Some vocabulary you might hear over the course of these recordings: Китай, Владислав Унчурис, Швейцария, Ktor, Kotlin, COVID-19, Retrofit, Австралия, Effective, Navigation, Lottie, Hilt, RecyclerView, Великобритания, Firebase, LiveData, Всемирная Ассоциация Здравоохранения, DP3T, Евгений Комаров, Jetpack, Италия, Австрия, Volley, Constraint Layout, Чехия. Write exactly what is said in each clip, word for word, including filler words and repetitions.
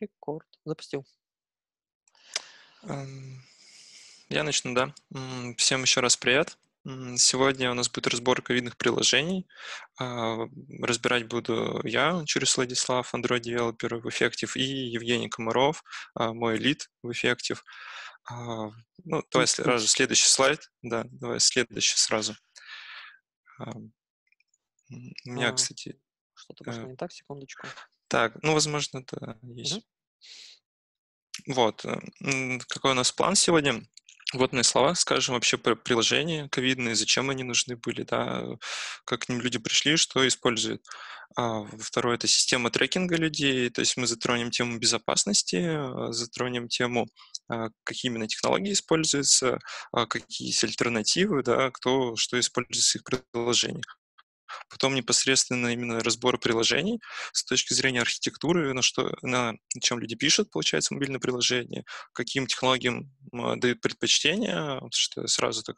Рекорд. Запустил. Я начну, да. Всем еще раз привет. Сегодня у нас будет разборка видных приложений. Разбирать буду я, Унчурис Владислав, Android-девелопер в Effective, и Евгений Комаров, мой лид в Effective. Ну, давай сразу следующий слайд. Да, давай следующий сразу. У меня, а, кстати... Что-то пошло не так, секундочку. Так, ну, возможно, это есть. Угу. Вот. Какой у нас план сегодня? Вот на словах скажем вообще про приложения ковидные, зачем они нужны были, да, как к ним люди пришли, что используют. А, второе – это система трекинга людей, то есть мы затронем тему безопасности, затронем тему, а, какие именно технологии используются, а, какие есть альтернативы, да, кто что использует в их приложениях. Потом непосредственно именно разбор приложений с точки зрения архитектуры, на, что, на чем люди пишут, получается, мобильное приложение, каким технологиям дают предпочтение. Что сразу так,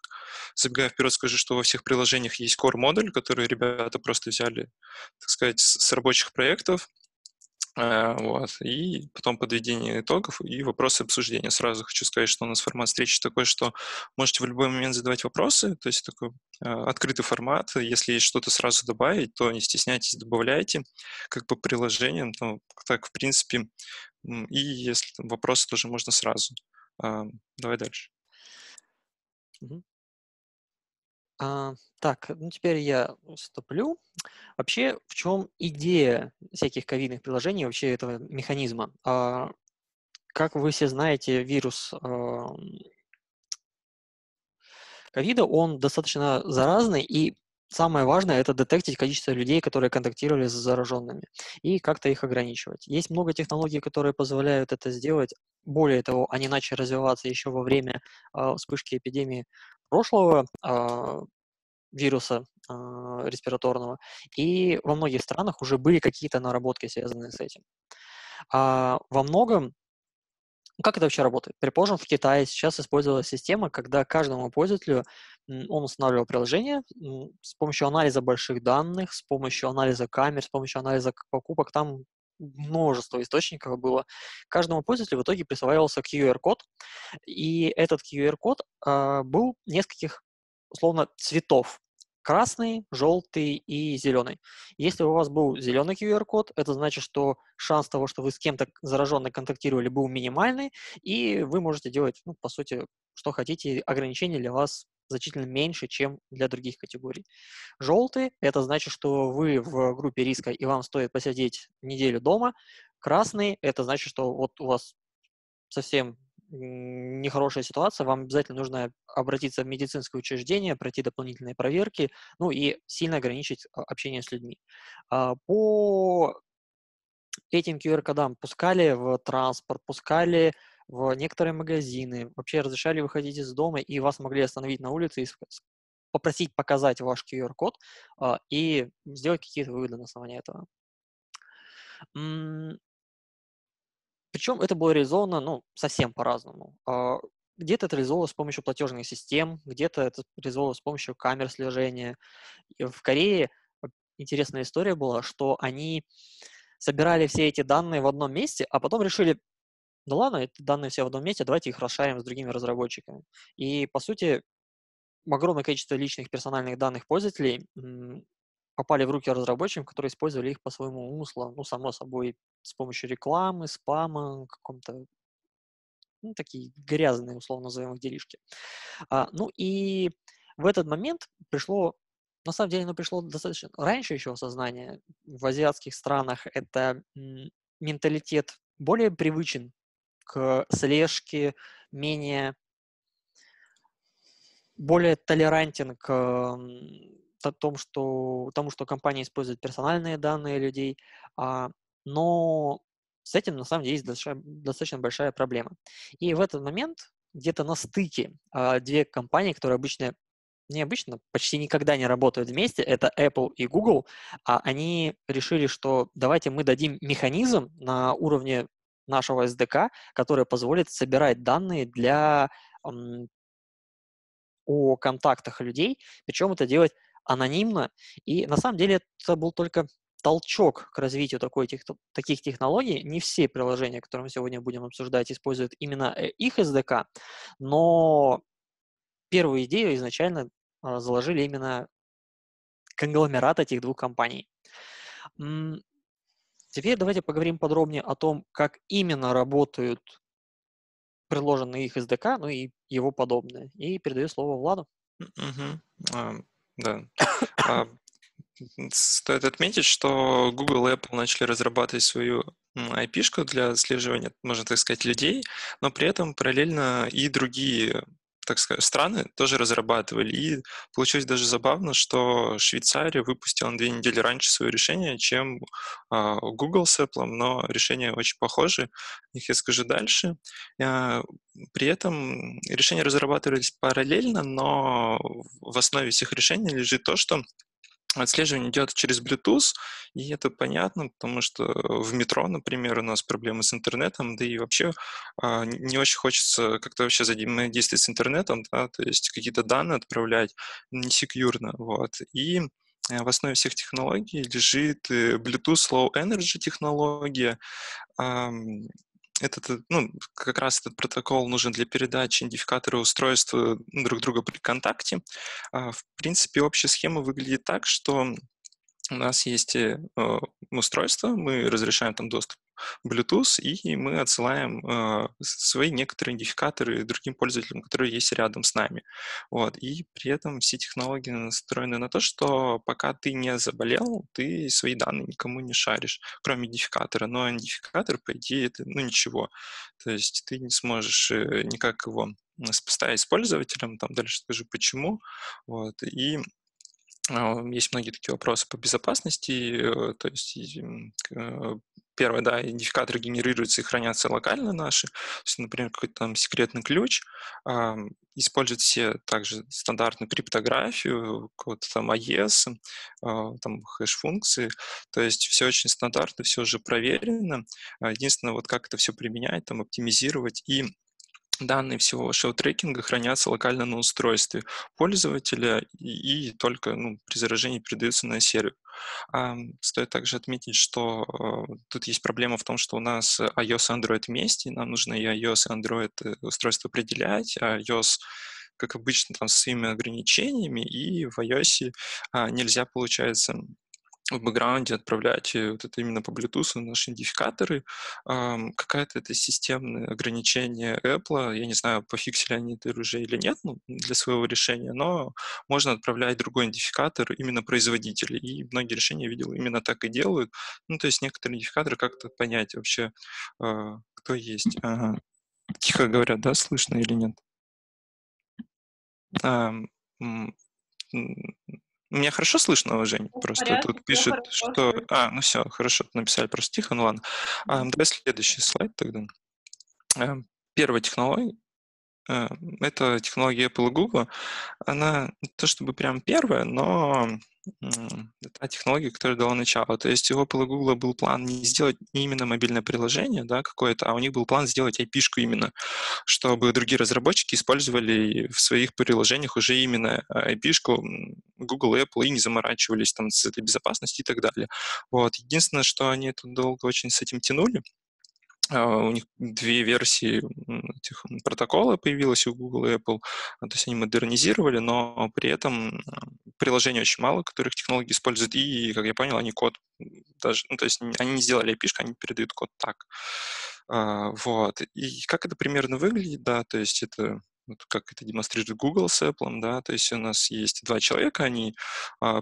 забегая вперед, скажу, что во всех приложениях есть core-модуль, который ребята просто взяли, так сказать, с рабочих проектов. Вот. И потом подведение итогов и вопросы обсуждения. Сразу хочу сказать, что у нас формат встречи такой, что можете в любой момент задавать вопросы, то есть такой открытый формат. Если есть что-то сразу добавить, то не стесняйтесь, добавляйте, как по приложениям, ну, так, в принципе. И если там вопросы, тоже можно сразу. Давай дальше. А, так, ну теперь я вступлю. Вообще, в чем идея всяких ковидных приложений, вообще этого механизма? А, как вы все знаете, вирус ковида, а, он достаточно заразный, и самое важное – это детектить количество людей, которые контактировали с зараженными, и как-то их ограничивать. Есть много технологий, которые позволяют это сделать. Более того, они начали развиваться еще во время а, вспышки эпидемии прошлого э, вируса э, респираторного, и во многих странах уже были какие-то наработки, связанные с этим. А во многом, как это вообще работает? Предположим, в Китае сейчас использовалась система, когда каждому пользователю он устанавливал приложение с помощью анализа больших данных, с помощью анализа камер, с помощью анализа покупок, там множество источников было. Каждому пользователю в итоге присваивался ку ар-код, и этот ку ар-код э, был нескольких, условно, цветов. Красный, желтый и зеленый. Если у вас был зеленый ку ар-код, это значит, что шанс того, что вы с кем-то зараженным контактировали, был минимальный, и вы можете делать, ну, по сути, что хотите, ограничения для вас значительно меньше, чем для других категорий. Желтый – это значит, что вы в группе риска, и вам стоит посидеть неделю дома. Красный – это значит, что вот у вас совсем нехорошая ситуация, вам обязательно нужно обратиться в медицинское учреждение, пройти дополнительные проверки, ну и сильно ограничить общение с людьми. По этим ку ар-кодам пускали в транспорт, пускали в некоторые магазины, вообще разрешали выходить из дома, и вас могли остановить на улице и попросить показать ваш ку ар-код и сделать какие-то выводы на основании этого. Причем это было реализовано, ну, совсем по-разному. Где-то это реализовывалось с помощью платежных систем, где-то это реализовывалось с помощью камер слежения. В Корее интересная история была, что они собирали все эти данные в одном месте, а потом решили: ну ладно, эти данные все в одном месте, давайте их расшарим с другими разработчиками. И, по сути, огромное количество личных персональных данных пользователей попали в руки разработчикам, которые использовали их по своему умыслу, ну, само собой, с помощью рекламы, спама, каком-то, ну, такие грязные, условно назовем их, делишки. А, ну, и в этот момент пришло, на самом деле, оно пришло достаточно раньше еще сознание. В азиатских странах это менталитет более привычен к слежке, менее, более толерантен к о том, что, тому, что компания использует персональные данные людей, а, но с этим на самом деле есть достаточно, достаточно большая проблема. И в этот момент где-то на стыке а, две компании, которые обычно, необычно, почти никогда не работают вместе, это Apple и Google, а они решили, что давайте мы дадим механизм на уровне нашего эс ди кей, который позволит собирать данные для, м, о контактах людей, причем это делать анонимно, и на самом деле это был только толчок к развитию такой, тех, таких технологий. Не все приложения, которые мы сегодня будем обсуждать, используют именно их эс ди кей, но первую идею изначально заложили именно конгломерат этих двух компаний. Теперь давайте поговорим подробнее о том, как именно работают приложенные их эс ди кей, ну и его подобное. И передаю слово Владу. Uh-huh. Uh, да. Стоит отметить, что Google и Apple начали разрабатывать свою ай пи-шку для отслеживания, можно так сказать, людей, но при этом параллельно и другие, так сказать, страны тоже разрабатывали. И получилось даже забавно, что Швейцария выпустила на две недели раньше свое решение, чем Google с Apple, но решения очень похожи, о них я скажу дальше. При этом решения разрабатывались параллельно, но в основе всех решений лежит то, что отслеживание идет через Bluetooth, и это понятно, потому что в метро, например, у нас проблемы с интернетом, да и вообще э, не очень хочется как-то вообще взаимодействовать с интернетом, да, то есть какие-то данные отправлять несекьюрно, вот. И в основе всех технологий лежит Bluetooth Low Energy технология. э, Этот, ну, как раз этот протокол нужен для передачи идентификатора устройств друг друга при контакте. В принципе, общая схема выглядит так, что у нас есть устройство, мы разрешаем там доступ Bluetooth, и мы отсылаем э, свои некоторые идентификаторы другим пользователям, которые есть рядом с нами. Вот. И при этом все технологии настроены на то, что пока ты не заболел, ты свои данные никому не шаришь, кроме идентификатора. Но идентификатор, по идее, это ну, ничего. То есть ты не сможешь никак его сопоставить с пользователем, там дальше скажу почему. Вот. И есть многие такие вопросы по безопасности, то есть первое, да, идентификаторы генерируются и хранятся локально наши, то есть, например, какой-то там секретный ключ, используют все также стандартную криптографию, какого-то там эй и эс, там хэш-функции, то есть все очень стандартно, все уже проверено, единственное, вот как это все применять, там оптимизировать и данные всего шел-трекинга хранятся локально на устройстве пользователя и, и только ну, при заражении передаются на сервер. А, стоит также отметить, что а, тут есть проблема в том, что у нас iOS и Android вместе, нам нужно и iOS и Android устройство определять, а iOS, как обычно, там, со своими ограничениями, и в iOS а, нельзя, получается, в бэкграунде отправлять вот это именно по Bluetooth наши идентификаторы. Эм, Какое-то это системное ограничение Apple. Я не знаю, пофиксили они это уже или нет ну, для своего решения, но можно отправлять другой идентификатор именно производителя. И многие решения, я видел, именно так и делают. Ну, то есть некоторые идентификаторы как-то понять вообще, э, кто есть. Ага. Тихо говорят, да, слышно или нет? Эм, Меня хорошо слышно, Жень? Просто порядке, тут пишет, порядке, что... Порядке. А, ну все, хорошо, написали просто тихо, ну ладно. А, давай следующий слайд тогда. А, первая технология, а, это технология Apple и Google. Она не то чтобы прям первая, но это технология, которая дала начало. То есть у Apple и Google был план не сделать именно мобильное приложение, да, какое-то, а у них был план сделать ай пи-шку именно, чтобы другие разработчики использовали в своих приложениях уже именно ай пи-шку Google и Apple и не заморачивались там с этой безопасностью и так далее. Вот. Единственное, что они тут долго очень с этим тянули. Uh, у них две версии этих протокола появилось у Google и Apple, то есть они модернизировали, но при этом приложений очень мало, которых технологии используют, и, как я понял, они код даже, ну, то есть они не сделали ай пи-шку, они передают код так. Uh, вот. И как это примерно выглядит, да, то есть это... Вот как это демонстрирует Google с Apple, да, то есть у нас есть два человека, они а,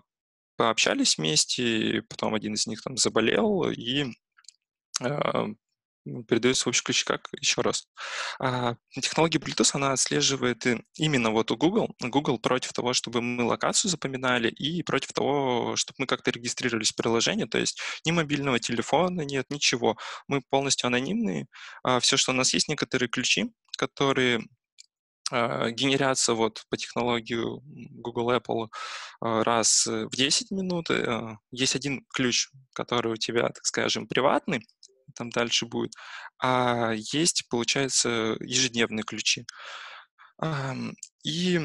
пообщались вместе, потом один из них там заболел и а, передается в общий ключ как еще раз. А, технология Bluetooth, она отслеживает именно вот у Google. Google против того, чтобы мы локацию запоминали и против того, чтобы мы как-то регистрировались в приложении, то есть ни мобильного телефона нет, ничего. Мы полностью анонимные. А, все, что у нас есть, некоторые ключи, которые... генерятся вот по технологии Google Apple раз в десять минут. Есть один ключ, который у тебя, так скажем, приватный, там дальше будет, а есть, получается, ежедневные ключи. И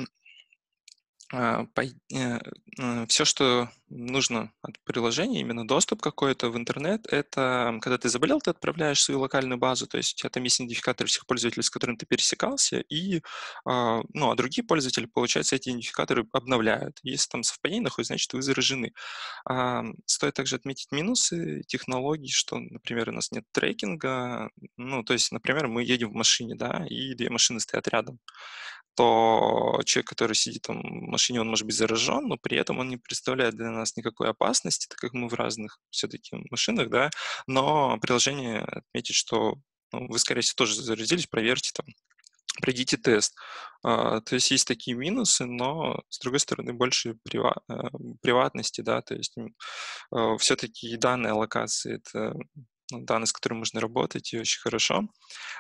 все, что нужно от приложения, именно доступ какой-то в интернет, это когда ты заболел, ты отправляешь свою локальную базу, то есть у тебя там есть идентификатор всех пользователей, с которым ты пересекался, и, ну, а другие пользователи, получается, эти идентификаторы обновляют. Если там совпадение находится, значит, вы заражены. Стоит также отметить минусы технологий, что, например, у нас нет трекинга, ну, то есть, например, мы едем в машине, да, и две машины стоят рядом, то человек, который сидит там в машине, он может быть заражен, но при этом он не представляет для нас никакой опасности, так как мы в разных все-таки машинах, да, но приложение отметит, что ну, вы, скорее всего, тоже заразились, проверьте там, пройдите тест. А, то есть есть такие минусы, но, с другой стороны, больше прива, приватности, да, то есть а, все-таки данные о локации — это данные, с которыми можно работать, и очень хорошо.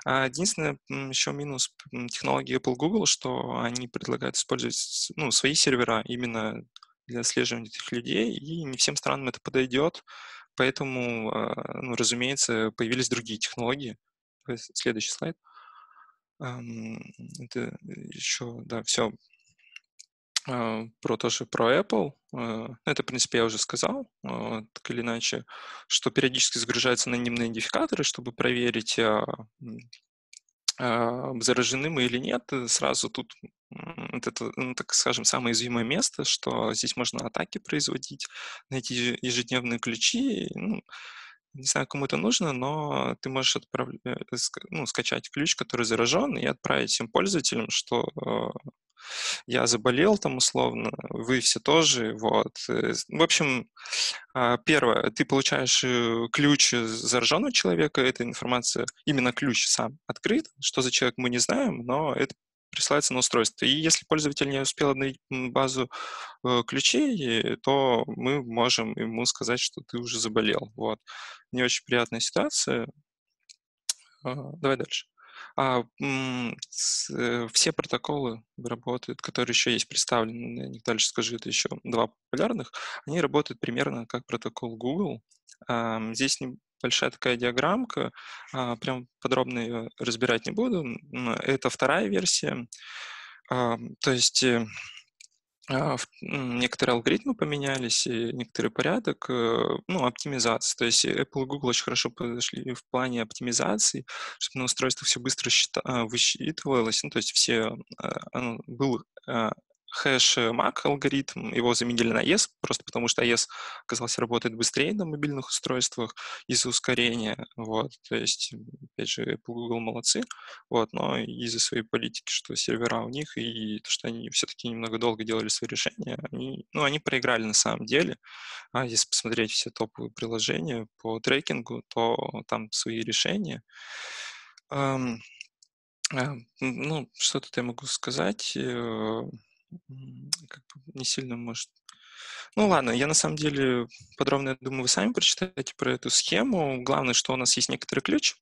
Единственное, еще минус технологии Apple, Google, что они предлагают использовать ну, свои сервера именно для отслеживания этих людей, и не всем странам это подойдет, поэтому, ну, разумеется, появились другие технологии. Следующий слайд. Это еще, да, все про то, что про Apple. Это, в принципе, я уже сказал, так или иначе, что периодически загружаются анонимные идентификаторы, чтобы проверить, заражены мы или нет. Сразу тут, это, ну, так скажем, самое уязвимое место, что здесь можно атаки производить, найти ежедневные ключи. Ну, не знаю, кому это нужно, но ты можешь отправ... ну, скачать ключ, который заражен, и отправить всем пользователям, что я заболел там условно, вы все тоже, вот. В общем, первое, ты получаешь ключ зараженного человека, эта информация, именно ключ сам открыт, что за человек мы не знаем, но это присылается на устройство. И если пользователь не успел обновить базу ключей, то мы можем ему сказать, что ты уже заболел, вот. Не очень приятная ситуация. Давай дальше. А, все протоколы работают, которые еще есть представлены, я дальше скажу, это еще два популярных, они работают примерно как протокол Google. А, здесь небольшая такая диаграммка, а, прям подробно ее разбирать не буду. Это вторая версия, а, то есть а, в, некоторые алгоритмы поменялись, и некоторый порядок, а, ну, оптимизация. То есть Apple и Google очень хорошо подошли в плане оптимизации, чтобы на устройствах все быстро счита, а, высчитывалось, ну, то есть все, а, был а, хэш-мак алгоритм, его заменили на эй и эс, просто потому что эй и эс, оказалось, работает быстрее на мобильных устройствах из-за ускорения, вот, то есть, опять же, Apple, Google молодцы, вот, но из-за своей политики, что сервера у них, и то, что они все-таки немного долго делали свои решения, они, ну, они проиграли на самом деле, а если посмотреть все топовые приложения по трекингу, то там свои решения. Эм, э, ну, что тут я могу сказать? Как бы не сильно может. Ну ладно, я на самом деле подробно, я думаю, вы сами прочитаете про эту схему. Главное, что у нас есть некоторый ключ,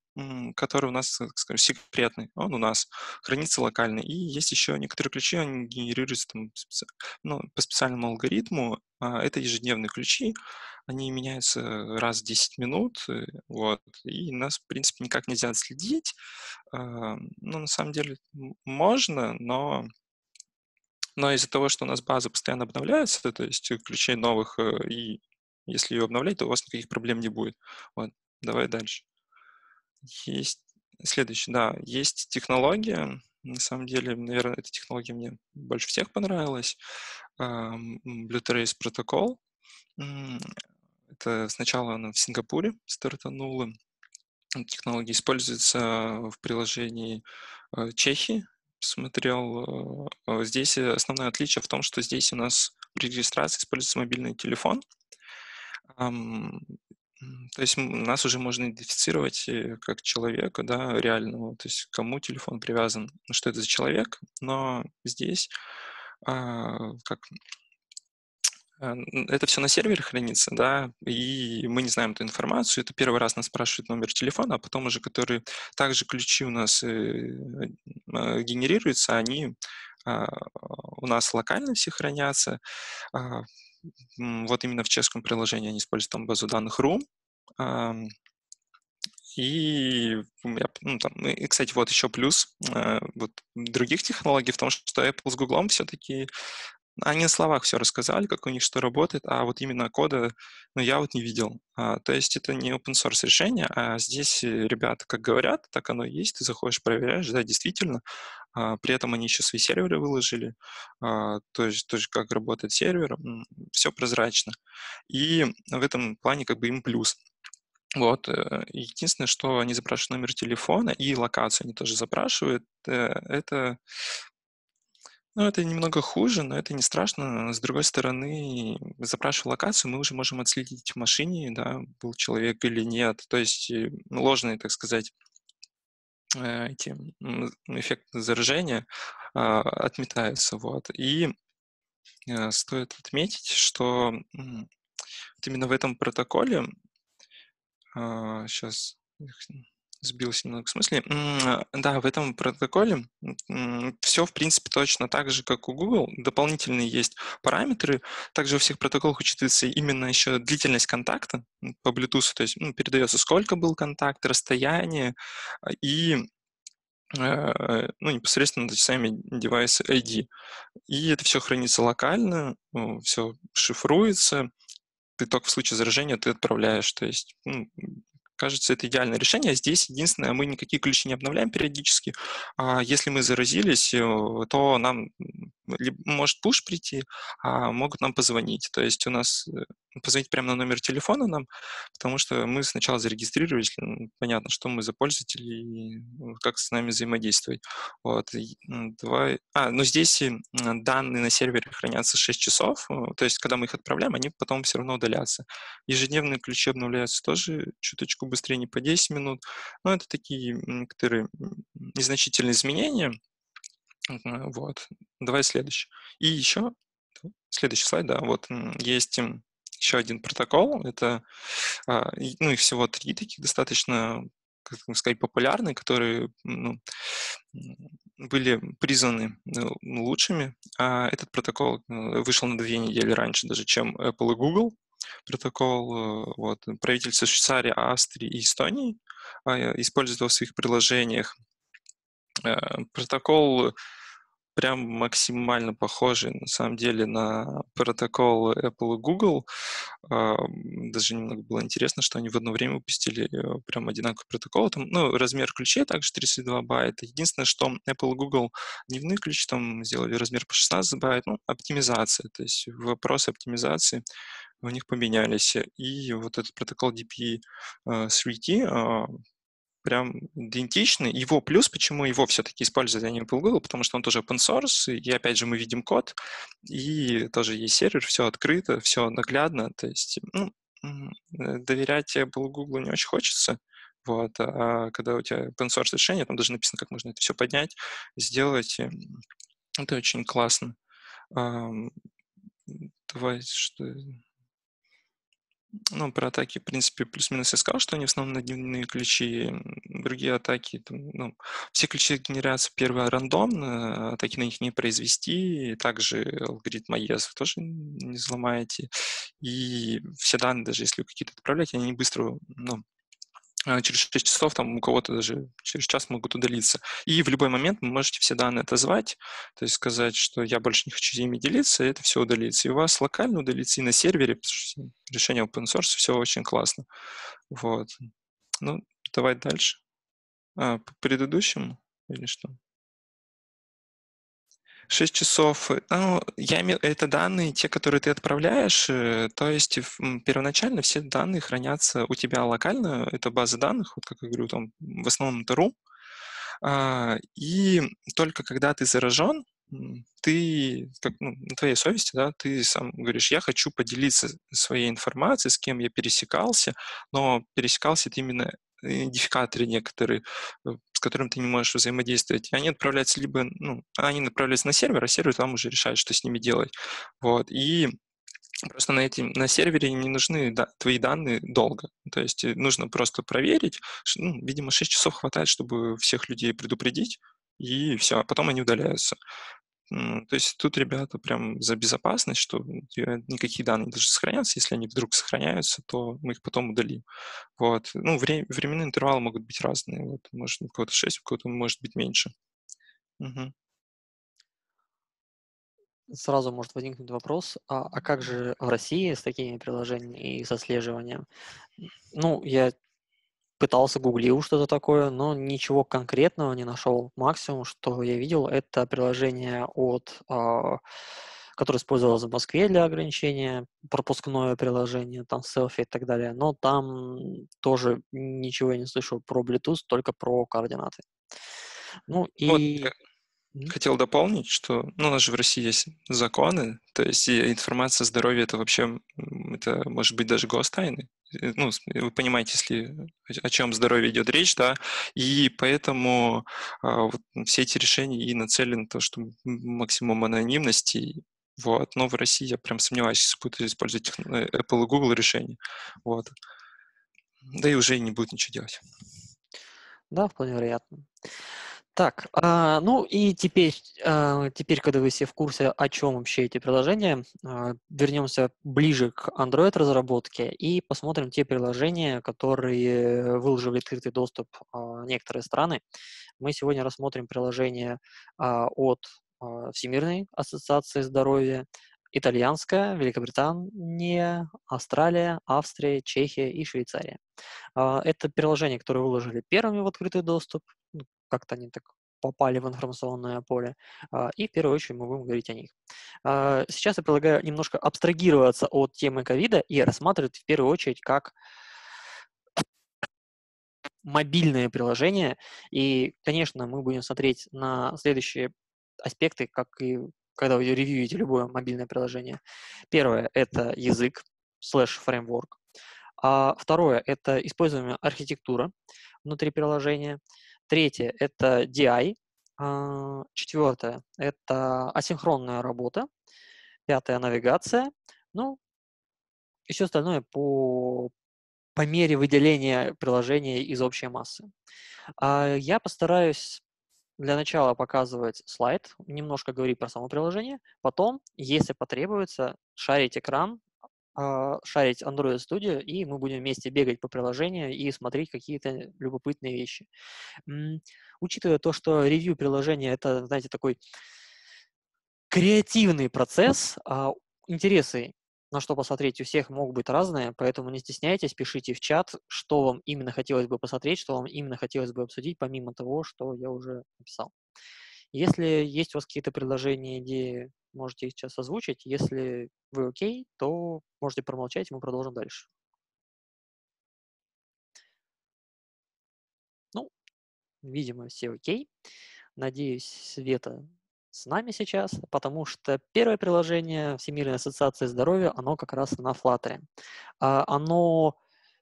который у нас, так скажем, секретный, он у нас хранится локально. И есть еще некоторые ключи, они генерируются там, ну, по специальному алгоритму. Это ежедневные ключи, они меняются раз в десять минут, вот, и нас, в принципе, никак нельзя отследить. Ну, на самом деле можно, но... Но из-за того, что у нас база постоянно обновляется, то есть ключей новых, и если ее обновлять, то у вас никаких проблем не будет. Вот, давай дальше. Есть, следующий, да, есть технология. На самом деле, наверное, эта технология мне больше всех понравилась. Blue Trace протокол. Это сначала она в Сингапуре стартанула. Технология используется в приложении Чехии. Смотрел. Здесь основное отличие в том, что здесь у нас при регистрации используется мобильный телефон. То есть нас уже можно идентифицировать как человека, да, реального, то есть кому телефон привязан, что это за человек. Но здесь как... Это все на сервере хранится, да, и мы не знаем эту информацию. Это первый раз нас спрашивают номер телефона, а потом уже, которые также ключи у нас генерируются, они у нас локально все хранятся. Вот именно в чешском приложении они используют там базу данных Room. И, ну, там, и, кстати, вот еще плюс вот других технологий в том, что Apple с Google все-таки Они на словах все рассказали, как у них что работает, а вот именно кода, ну, я вот не видел. А, то есть это не open-source решение, а здесь ребята как говорят, так оно и есть, ты заходишь, проверяешь, да, действительно. А, при этом они еще свои серверы выложили, а, то есть, то есть как работает сервер, все прозрачно. И в этом плане как бы им плюс. Вот. Единственное, что они запрашивают номер телефона и локацию они тоже запрашивают, это... Ну, это немного хуже, но это не страшно. С другой стороны, запрашивая локацию, мы уже можем отследить в машине, да, был человек или нет. То есть ложные, так сказать, эти эффекты заражения отметаются. Вот. И стоит отметить, что именно в этом протоколе, сейчас сбился немного в смысле. Да, в этом протоколе все, в принципе, точно так же, как у Google. Дополнительные есть параметры. Также у всех протоколах учитывается именно еще длительность контакта по Bluetooth. То есть, ну, передается, сколько был контакт, расстояние и, ну, непосредственно сами девайс ай ди. И это все хранится локально, все шифруется. Ты только в случае заражения ты отправляешь. То есть, ну, кажется, это идеальное решение. Здесь единственное, мы никакие ключи не обновляем периодически. Если мы заразились, то нам может пуш прийти, а могут нам позвонить. То есть у нас позвонить прямо на номер телефона нам, потому что мы сначала зарегистрировались, понятно, что мы за пользователи и как с нами взаимодействовать. Вот. Два... А, ну здесь данные на сервере хранятся шесть часов, то есть когда мы их отправляем, они потом все равно удалятся. Ежедневные ключи обновляются тоже чуточку быстрее, не по десять минут. Но это такие некоторые незначительные изменения. Вот. Давай следующий. И еще следующий слайд, да, вот есть еще один протокол. Это, ну, их всего три таких достаточно, как сказать, популярные, которые, ну, были признаны лучшими. Этот протокол вышел на две недели раньше даже, чем Apple и Google. Протокол вот, правительства Швейцарии, Австрии и Эстонии используют его в своих приложениях. Протокол прям максимально похожий, на самом деле, на протокол Apple и Google. Даже немного было интересно, что они в одно время выпустили прям одинаковый протокол. Там, ну, размер ключей также тридцать два байта. Единственное, что Apple и Google дневные ключи там сделали размер по шестнадцать байт. Ну, оптимизация, то есть вопросы оптимизации у них поменялись. И вот этот протокол ди пи три ти прям идентичный. Его плюс, почему его все-таки используют, а не Apple Google, потому что он тоже open source, и опять же мы видим код, и тоже есть сервер, все открыто, все наглядно, то есть, ну, доверять Apple Google не очень хочется, вот, а когда у тебя open source решение, там даже написано, как можно это все поднять, сделать, это очень классно. Давай, что... Ну, про атаки, в принципе, плюс-минус я сказал, что они в основном на дневные ключи, другие атаки, там, ну, все ключи генерятся, первое, рандомно, атаки на них не произвести, также алгоритм эй и эс вы тоже не взломаете, и все данные, даже если какие-то отправлять, они не быстро, ну, через шесть часов, там, у кого-то даже через час могут удалиться. И в любой момент вы можете все данные отозвать, то есть сказать, что я больше не хочу ими делиться, и это все удалится. И у вас локально удалится, и на сервере, потому что решение open source, все очень классно. Вот. Ну, давай дальше. А, по предыдущему или что? шесть часов. Ну, я имею, это данные, те, которые ты отправляешь, то есть первоначально все данные хранятся у тебя локально, это база данных, вот как я говорю, там в основном это Room, и только когда ты заражен, ты, как, ну, на твоей совести, да, ты сам говоришь, я хочу поделиться своей информацией, с кем я пересекался, но пересекался это именно идентификаторы некоторые, с которыми ты не можешь взаимодействовать. Они отправляются либо, ну, они направляются на сервер, а сервер там уже решает, что с ними делать. Вот. И просто на, эти, на сервере не нужны, да, твои данные долго. То есть нужно просто проверить. Ну, видимо, шесть часов хватает, чтобы всех людей предупредить, и все. А потом они удаляются. То есть тут ребята прям за безопасность, что никакие данные не должны сохраняться. Если они вдруг сохраняются, то мы их потом удалим. Вот. Ну, вре- временные интервалы могут быть разные. Вот. Может, у кого-то шесть, у кого-то может быть меньше. Угу. сразу может возникнуть вопрос, а, а как же в России с такими приложениями и со слеживанием? Ну, я пытался, гуглил что-то такое, но ничего конкретного не нашел. Максимум, что я видел, это приложение, от, а, которое использовалось в Москве для ограничения, пропускное приложение, там селфи и так далее, но там тоже ничего я не слышал про Bluetooth, только про координаты. Ну и... Вот. Хотел дополнить, что ну, у нас же в России есть законы, то есть информация о здоровье – это вообще, это может быть даже гостайны. Ну, вы понимаете, если, о чем здоровье идет речь, да, и поэтому а, вот, все эти решения и нацелены на то, что максимум анонимности, вот. Но в России я прям сомневаюсь, если будут использовать Apple и Google решения, вот. Да и уже не будут ничего делать. Да, вполне вероятно. Так, а, ну и теперь, а, теперь, когда вы все в курсе, о чем вообще эти приложения, а, вернемся ближе к Android-разработке и посмотрим те приложения, которые выложили в открытый доступ а, некоторые страны. Мы сегодня рассмотрим приложения а, от а, Всемирной ассоциации здоровья, итальянская, Великобритания, Австралия, Австрия, Чехия и Швейцария. А, это приложения, которые выложили первыми в открытый доступ, как-то они так попали в информационное поле, и в первую очередь мы будем говорить о них. Сейчас я предлагаю немножко абстрагироваться от темы ковида и рассматривать в первую очередь как мобильные приложения. И, конечно, мы будем смотреть на следующие аспекты, как и когда вы ревьюете любое мобильное приложение. Первое – это язык, слэш фреймворк. А второе – это используемая архитектура внутри приложения. Третье – это ди ай. Четвертое – это асинхронная работа. Пятое – навигация. Ну, и все остальное по, по мере выделения приложения из общей массы. Я постараюсь для начала показывать слайд, немножко говорить про само приложение. Потом, если потребуется, шарить экран, шарить Android Studio, и мы будем вместе бегать по приложению и смотреть какие-то любопытные вещи. Учитывая то, что ревью приложения – это, знаете, такой креативный процесс, интересы, на что посмотреть, у всех могут быть разные, поэтому не стесняйтесь, пишите в чат, что вам именно хотелось бы посмотреть, что вам именно хотелось бы обсудить, помимо того, что я уже написал. Если есть у вас какие-то предложения, идеи, можете их сейчас озвучить. Если вы окей, то можете промолчать, и мы продолжим дальше. Ну, видимо, все окей. Надеюсь, Света с нами сейчас, потому что первое приложение Всемирной ассоциации здоровья, оно как раз на Flutter. Оно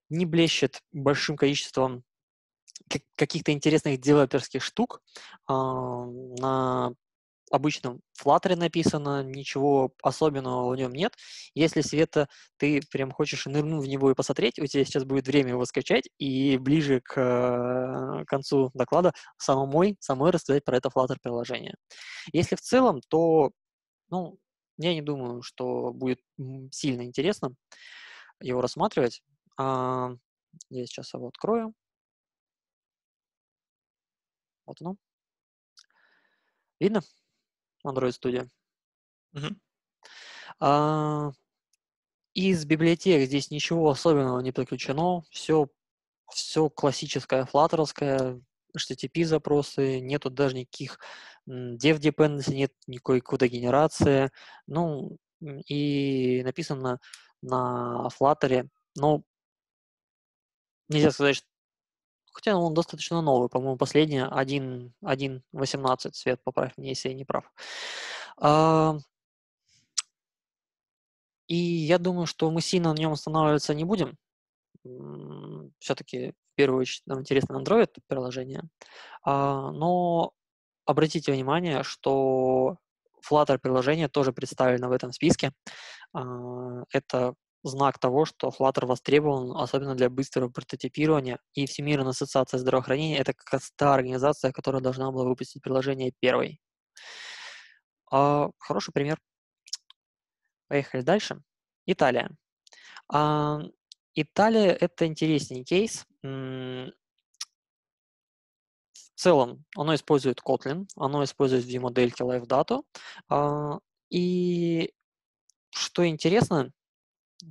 не блещет большим количеством каких-то интересных девелоперских штук. На обычном Flutter написано, ничего особенного в нем нет. Если, Света, ты прям хочешь нырнуть в него и посмотреть, у тебя сейчас будет время его скачать и ближе к концу доклада самой, самой рассказать про это Flutter приложение. Если в целом, то ну, я не думаю, что будет сильно интересно его рассматривать. Я сейчас его открою. Вот оно. Видно? Android Studio. Uh-huh. а, из библиотек здесь ничего особенного не подключено. Все, все классическое, флаттеровское, эйч ти ти пи-запросы, нету даже никаких dev-dependency, нет никакой кодогенерации. Ну, и написано на Flutter. Но нельзя сказать, что хотя он достаточно новый, по-моему, последний один точка восемнадцать, Свет, поправь меня, если я не прав. И я думаю, что мы сильно на нем останавливаться не будем. Все-таки, в первую очередь, нам интересно Android-приложение. Но обратите внимание, что Flutter-приложение тоже представлено в этом списке. Это знак того, что Flutter востребован, особенно для быстрого прототипирования. И Всемирная ассоциация здравоохранения – это как раз та организация, которая должна была выпустить приложение первой. А, хороший пример. Поехали дальше. Италия. А, Италия – это интересный кейс. В целом, оно использует Kotlin, оно использует в модельке LiveData. И что интересно,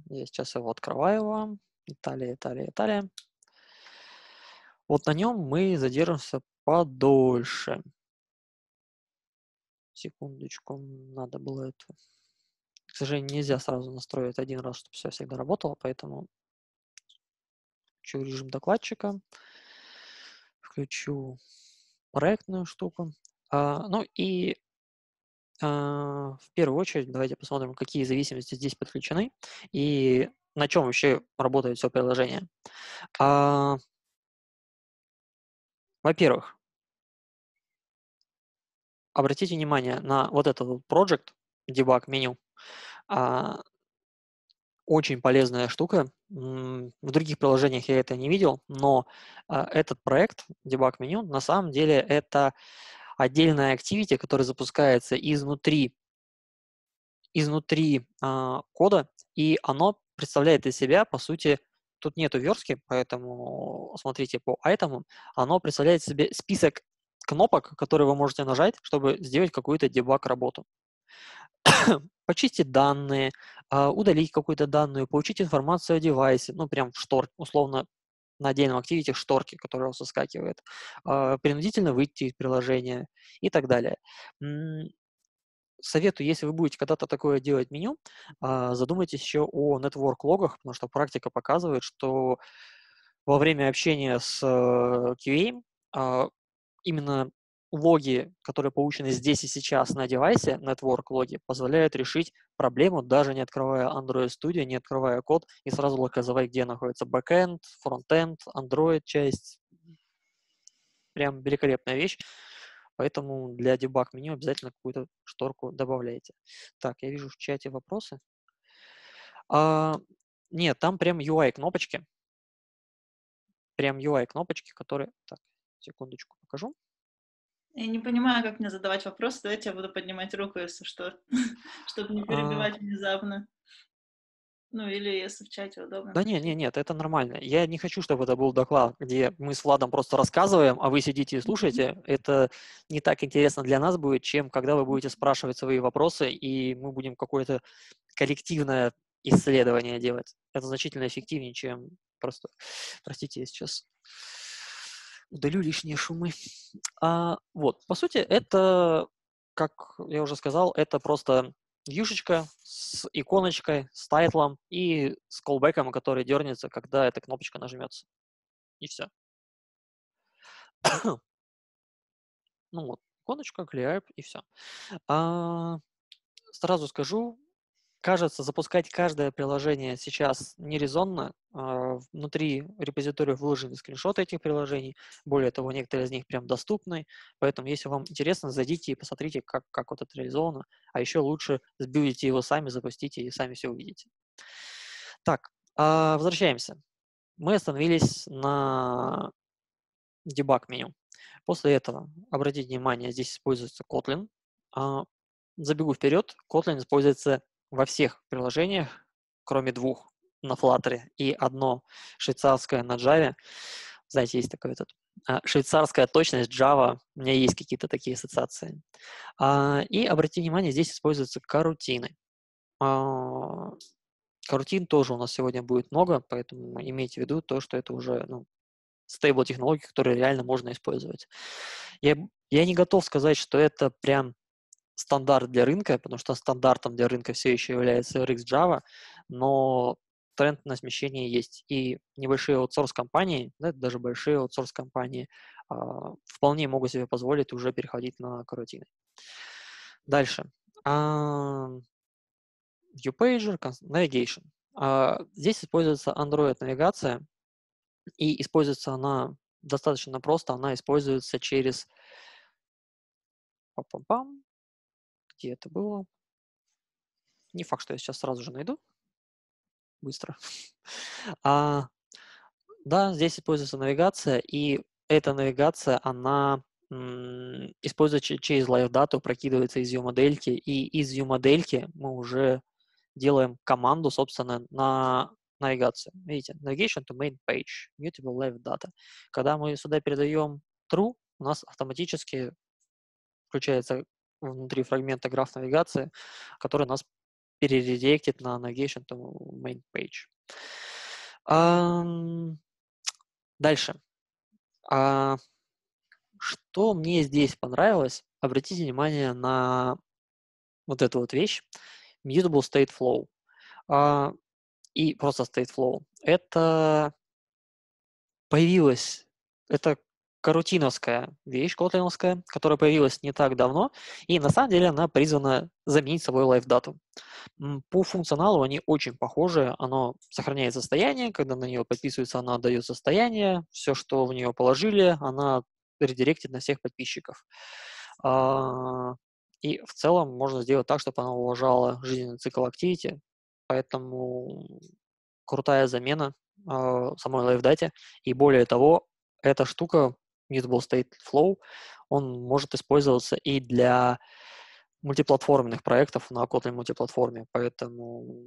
я сейчас его открываю вам. Италия, Италия, Италия. Вот на нем мы задержимся подольше. Секундочку, надо было это. К сожалению, нельзя сразу настроить один раз, чтобы все всегда работало, поэтому включу режим докладчика, включу проектную штуку. А, ну и а, в первую очередь давайте посмотрим, какие зависимости здесь подключены и на чем вообще работает все приложение. А, Во-первых, обратите внимание на вот этот вот project, debug меню. А, очень полезная штука. В других приложениях я это не видел, но а, этот проект, debug меню, на самом деле это отдельная activity, которая запускается изнутри, изнутри а, кода, и оно представляет из себя, по сути, тут нету верстки, поэтому смотрите по айтему. Оно представляет себе список кнопок, которые вы можете нажать, чтобы сделать какую-то дебаг-работу. Почистить данные, удалить какую-то данную, получить информацию о девайсе, ну, прям в шторке, условно, на отдельном активите шторки, которая у вас соскакивает, принудительно выйти из приложения и так далее. Советую, если вы будете когда-то такое делать меню, задумайтесь еще о нетворк-логах, потому что практика показывает, что во время общения с кью эй именно логи, которые получены здесь и сейчас на девайсе, нетворк-логи, позволяют решить проблему, даже не открывая Android Studio, не открывая код, и сразу локализовать, где находится бэкэнд, фронтенд, Android-часть. Прям великолепная вещь. Поэтому для дебаг-меню обязательно какую-то шторку добавляйте. Так, я вижу в чате вопросы. А, нет, там прям ю ай-кнопочки. Прям ю ай-кнопочки, которые... Так, секундочку покажу. Я не понимаю, как мне задавать вопросы. Давайте я буду поднимать руку, если что, чтобы не перебивать внезапно. Ну, или если в чате удобно. Да нет, нет, нет, это нормально. Я не хочу, чтобы это был доклад, где мы с Владом просто рассказываем, а вы сидите и слушаете. Это не так интересно для нас будет, чем когда вы будете спрашивать свои вопросы, и мы будем какое-то коллективное исследование делать. Это значительно эффективнее, чем просто... Простите, я сейчас удалю лишние шумы. А, вот, по сути, это, как я уже сказал, это просто... вьюшечка с иконочкой, с тайтлом и с колбеком, который дернется, когда эта кнопочка нажмется. И все. Ну вот, иконочка, clear, и все. А, сразу скажу, кажется, запускать каждое приложение сейчас нерезонно. А, внутри репозитория выложены скриншоты этих приложений. Более того, некоторые из них прям доступны. Поэтому, если вам интересно, зайдите и посмотрите, как, как вот это реализовано. А еще лучше сбилдите его сами, запустите и сами все увидите. Так, а, возвращаемся. Мы остановились на дебаг-меню. После этого, обратите внимание, здесь используется Kotlin. А, забегу вперед. Kotlin используется во всех приложениях, кроме двух на Flutter и одно швейцарское на Java. Знаете, есть такой этот швейцарская точность Java. У меня есть какие-то такие ассоциации. И обратите внимание, здесь используются корутины. Корутин тоже у нас сегодня будет много, поэтому имейте в виду то, что это уже ну, стейбл технологии, которые реально можно использовать. Я, я не готов сказать, что это прям стандарт для рынка, потому что стандартом для рынка все еще является RxJava, но тренд на смещение есть. И небольшие аутсорс-компании, да, даже большие аутсорс-компании э, вполне могут себе позволить уже переходить на корутины. Дальше. ViewPager, Navigation. Э, здесь используется Android-навигация, и используется она достаточно просто, она используется через... Пам-пам-пам. Где это было? Не факт, что я сейчас сразу же найду. Быстро. А, да, здесь используется навигация, и эта навигация, она м, используется через LiveData, прокидывается из view-модельки, и из view-модельки мы уже делаем команду, собственно, на навигацию. Видите, navigation to main page, mutable LiveData. Когда мы сюда передаем true, у нас автоматически включается внутри фрагмента граф навигации, который нас перередиктит на navigation to main page. А, дальше. А, что мне здесь понравилось? Обратите внимание на вот эту вот вещь. Mutable state flow. А, и просто state flow. Это появилась, это корутиновская вещь, котлиновская, которая появилась не так давно, и на самом деле она призвана заменить собой LiveData. По функционалу они очень похожи, оно сохраняет состояние, когда на нее подписывается, она отдает состояние, все, что в нее положили, она редиректит на всех подписчиков. И в целом можно сделать так, чтобы она уважала жизненный цикл активити, поэтому крутая замена самой LiveData, и более того, эта штука, Mutable State Flow, он может использоваться и для мультиплатформенных проектов на Kotlin мультиплатформе, поэтому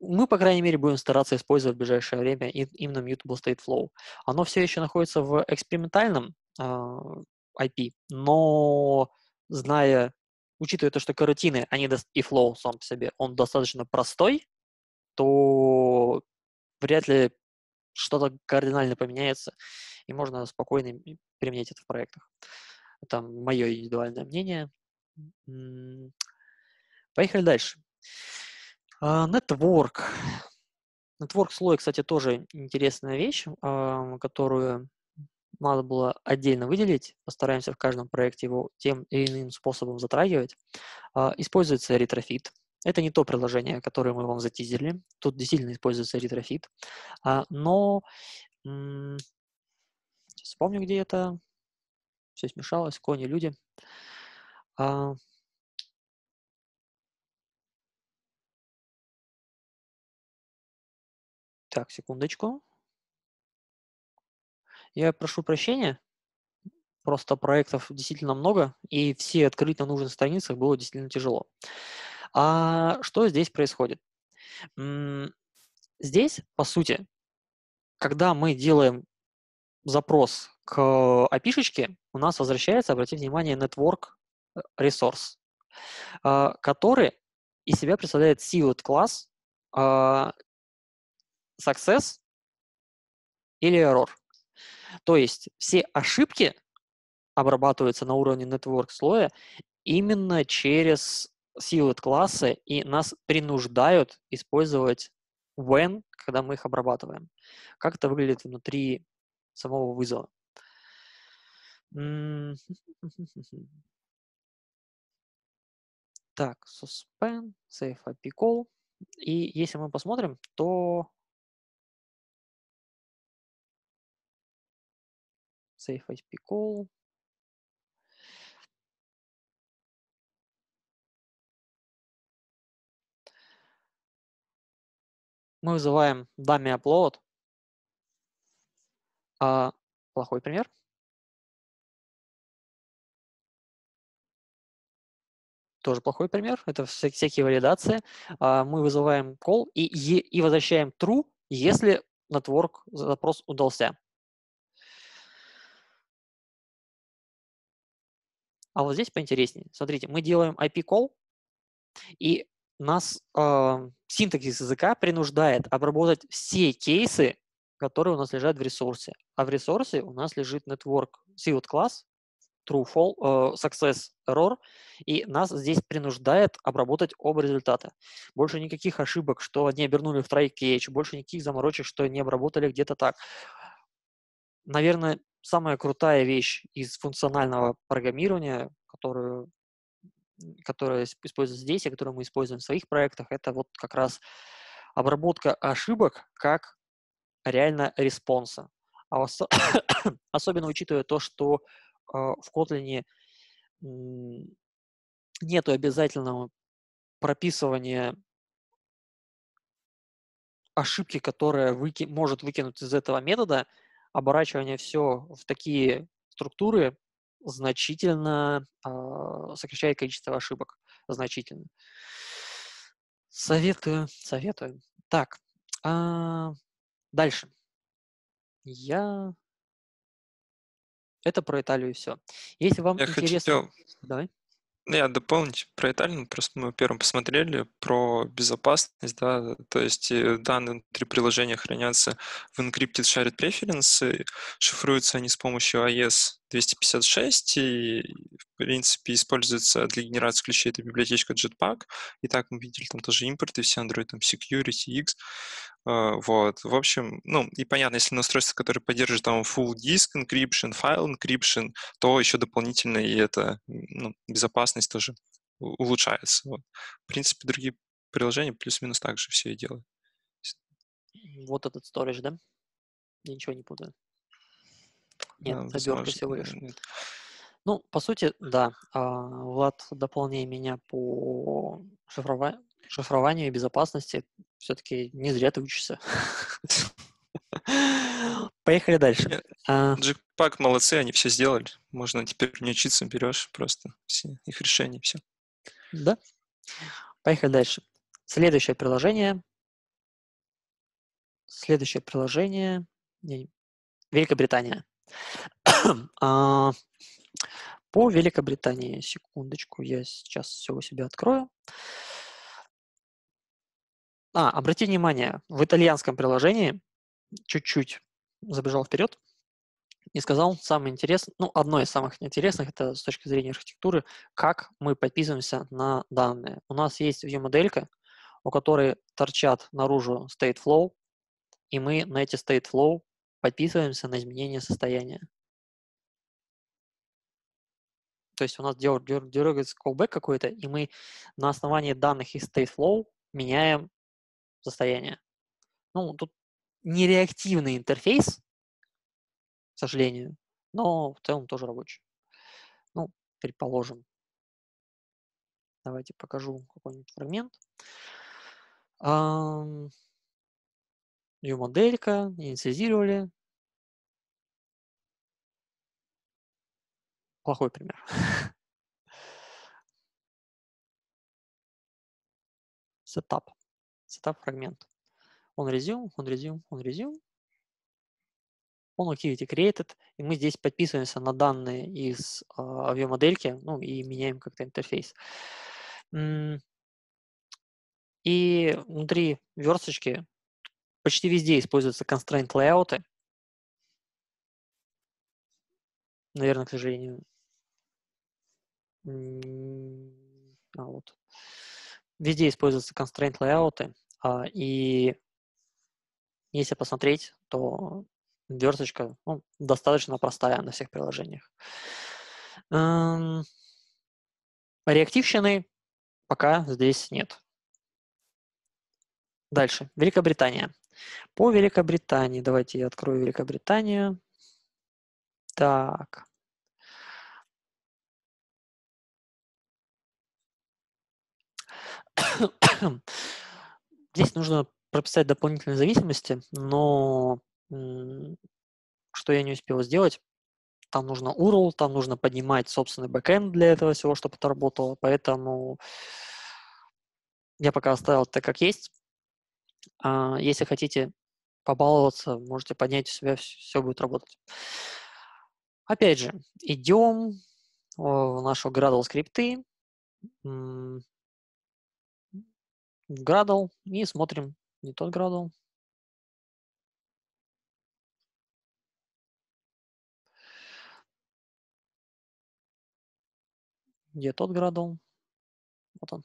мы, по крайней мере, будем стараться использовать в ближайшее время именно Mutable State Flow. Оно все еще находится в экспериментальном э, ай пи, но зная, учитывая то, что корутины, они и Flow сам по себе, он достаточно простой, то вряд ли что-то кардинально поменяется, и можно спокойно применять это в проектах. Это мое индивидуальное мнение. Поехали дальше. Network. Network слой, кстати, тоже интересная вещь, которую надо было отдельно выделить. Постараемся в каждом проекте его тем или иным способом затрагивать. Используется Retrofit. Это не то приложение, которое мы вам затизерили. Тут действительно используется Retrofit. Но вспомню, где это. Все смешалось. Кони, люди. А... Так, секундочку. Я прошу прощения. Просто проектов действительно много, и все открыть на нужных страницах было действительно тяжело. А что здесь происходит? Здесь, по сути, когда мы делаем запрос к эй пи ай-шечке, у нас возвращается, обратите внимание, Network Resource, который из себя представляет sealed класс Success или Error. То есть все ошибки обрабатываются на уровне Network слоя именно через силы классы, и нас принуждают использовать when, когда мы их обрабатываем. Как это выглядит внутри самого вызова? Так, suspend, save эй пи ай call. И если мы посмотрим, то save эй пи ай call. Мы вызываем dummy upload. А, плохой пример. Тоже плохой пример. Это всякие валидации. А, мы вызываем call и, и возвращаем true, если network запрос удался. А вот здесь поинтереснее. Смотрите, мы делаем ай пи call и нас э, синтаксис языка принуждает обработать все кейсы, которые у нас лежат в ресурсе. А в ресурсе у нас лежит network sealed class, true, false, э, success, error, и нас здесь принуждает обработать оба результата. Больше никаких ошибок, что не обернули в try catch, больше никаких заморочек, что не обработали где-то так. Наверное, самая крутая вещь из функционального программирования, которую которые используются здесь и которые мы используем в своих проектах, это вот как раз обработка ошибок как реально респонса. А ос особенно учитывая то, что э, в Kotlin нету обязательного прописывания ошибки, которая выки может выкинуть из этого метода, оборачивание все в такие структуры значительно э, сокращает количество ошибок. Значительно. Советую, советую. Так, э, дальше. Я... Это про Италию и все. Если вам Я интересно... Хотел... Давай. Я дополнить про Италию, просто мы первым посмотрели про безопасность, да, то есть данные внутри приложения хранятся в encrypted shared preference, шифруются они с помощью эй и эс двести пятьдесят шесть и, в принципе, используется для генерации ключей эта библиотечка Jetpack, и так мы видели там тоже импорты, все Android, там Security, X, вот, в общем, ну, и понятно, если на устройство, которое поддерживает там full disk encryption, file encryption, то еще дополнительно и это, ну, безопасность тоже улучшается, вот. В принципе, другие приложения плюс-минус так же все и делают. Вот этот storage, да? Я ничего не путаю. Нет, да, обертка всего лишь. Нет. Ну, по сути, да. Влад, дополняй меня по шифрова... шифрованию и безопасности. Все-таки не зря ты учишься. Поехали дальше. Jetpack молодцы, они все сделали. Можно теперь не учиться, берешь просто их решение, все. Да. Поехали дальше. Следующее приложение. Следующее приложение. Великобритания. По Великобритании, секундочку, я сейчас все у себя открою. А, обрати внимание, в итальянском приложении чуть-чуть забежал вперед и сказал, самое интересное, ну, одно из самых интересных, это с точки зрения архитектуры, как мы подписываемся на данные. У нас есть view-моделька, у которой торчат наружу StateFlow, и мы на эти StateFlow подписываемся на изменение состояния. То есть у нас дер, дер, дергается callback какой-то, и мы на основании данных из StateFlow меняем состояние. Ну, тут нереактивный интерфейс, к сожалению, но в целом тоже рабочий. Ну, предположим. Давайте покажу какой-нибудь фрагмент. Ее моделька, инициализировали. Плохой пример. Сетап. Сетап фрагмент. Он resume, он resume, он resume. Он activity created. И мы здесь подписываемся на данные из uh, view-модельки, ну и меняем как-то интерфейс. И внутри версточки почти везде используются Constraint Layout. Наверное, к сожалению. А, вот. Везде используются Constraint Layout. А, и если посмотреть, то версточка, ну, достаточно простая на всех приложениях. Эм, реактивщины пока здесь нет. Дальше. Великобритания. По Великобритании. Давайте я открою Великобританию. Так. Здесь нужно прописать дополнительные зависимости, но что я не успел сделать, там нужно ю ар эл, там нужно поднимать собственный бэкэнд для этого всего, чтобы это работало, поэтому я пока оставил так, как есть. Если хотите побаловаться, можете поднять у себя, все будет работать. Опять же, идем в нашу Gradle скрипты, в Gradle и смотрим, не тот Gradle. Где тот Gradle? Вот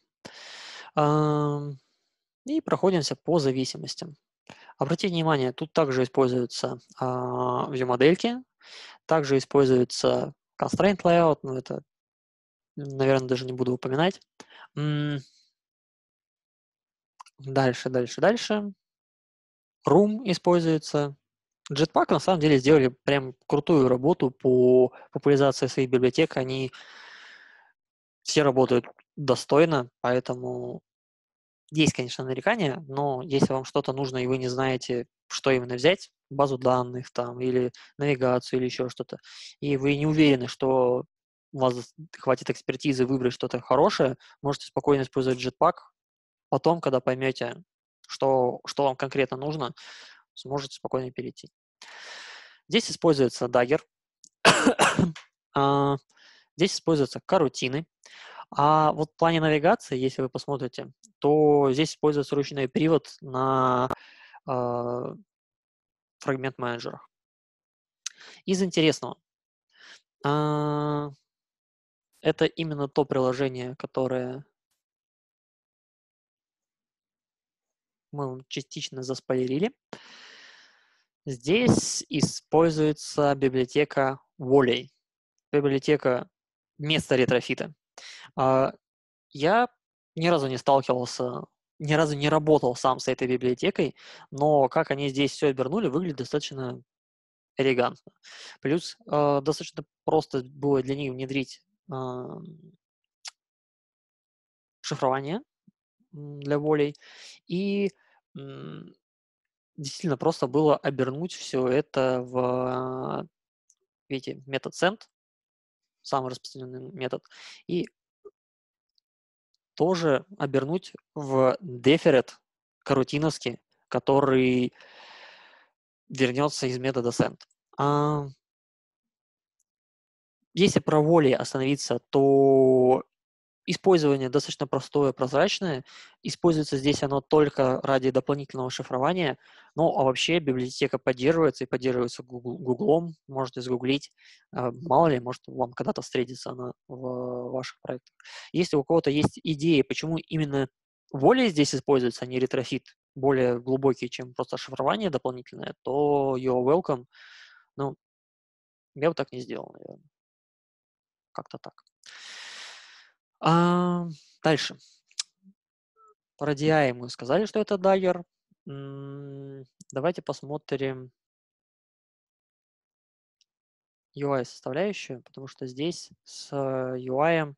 он. И проходимся по зависимостям. Обратите внимание, тут также используются э, view-модельки, также используется Constraint Layout, но это, наверное, даже не буду упоминать. Дальше, дальше, дальше. Room используется. Jetpack на самом деле сделали прям крутую работу по популяризации своих библиотек. Они все работают достойно, поэтому... Есть, конечно, нарекания, но если вам что-то нужно, и вы не знаете, что именно взять, базу данных там, или навигацию, или еще что-то, и вы не уверены, что у вас хватит экспертизы выбрать что-то хорошее, можете спокойно использовать Jetpack. Потом, когда поймете, что, что вам конкретно нужно, сможете спокойно перейти. Здесь используется Dagger. Здесь используются карутины. А вот в плане навигации, если вы посмотрите, то здесь используется ручной привод на э, фрагмент-менеджерах. Из интересного. Э, это именно то приложение, которое мы вам частично заспойлерили. Здесь используется библиотека Volley, библиотека вместо ретрофита. Я ни разу не сталкивался, ни разу не работал сам с этой библиотекой, но как они здесь все обернули, выглядит достаточно элегантно. Плюс достаточно просто было для них внедрить шифрование для Volley, и действительно просто было обернуть все это в, видите, метод send, самый распространенный метод, и тоже обернуть в deferred карутиновский, который вернется из метода send. А если про воли остановиться, то использование достаточно простое, прозрачное. Используется здесь оно только ради дополнительного шифрования. Ну, а вообще библиотека поддерживается и поддерживается Гуглом. Можете сгуглить. Мало ли, может, вам когда-то встретится она в ваших проектах. Если у кого-то есть идеи, почему именно воля здесь используется, а не ретрофит, более глубокий, чем просто шифрование дополнительное, то you're welcome. Ну, я бы так не сделал, наверное. Как-то так. А, дальше. Про ди ай мы сказали, что это Dagger. Давайте посмотрим ю ай-составляющую, потому что здесь с ю ай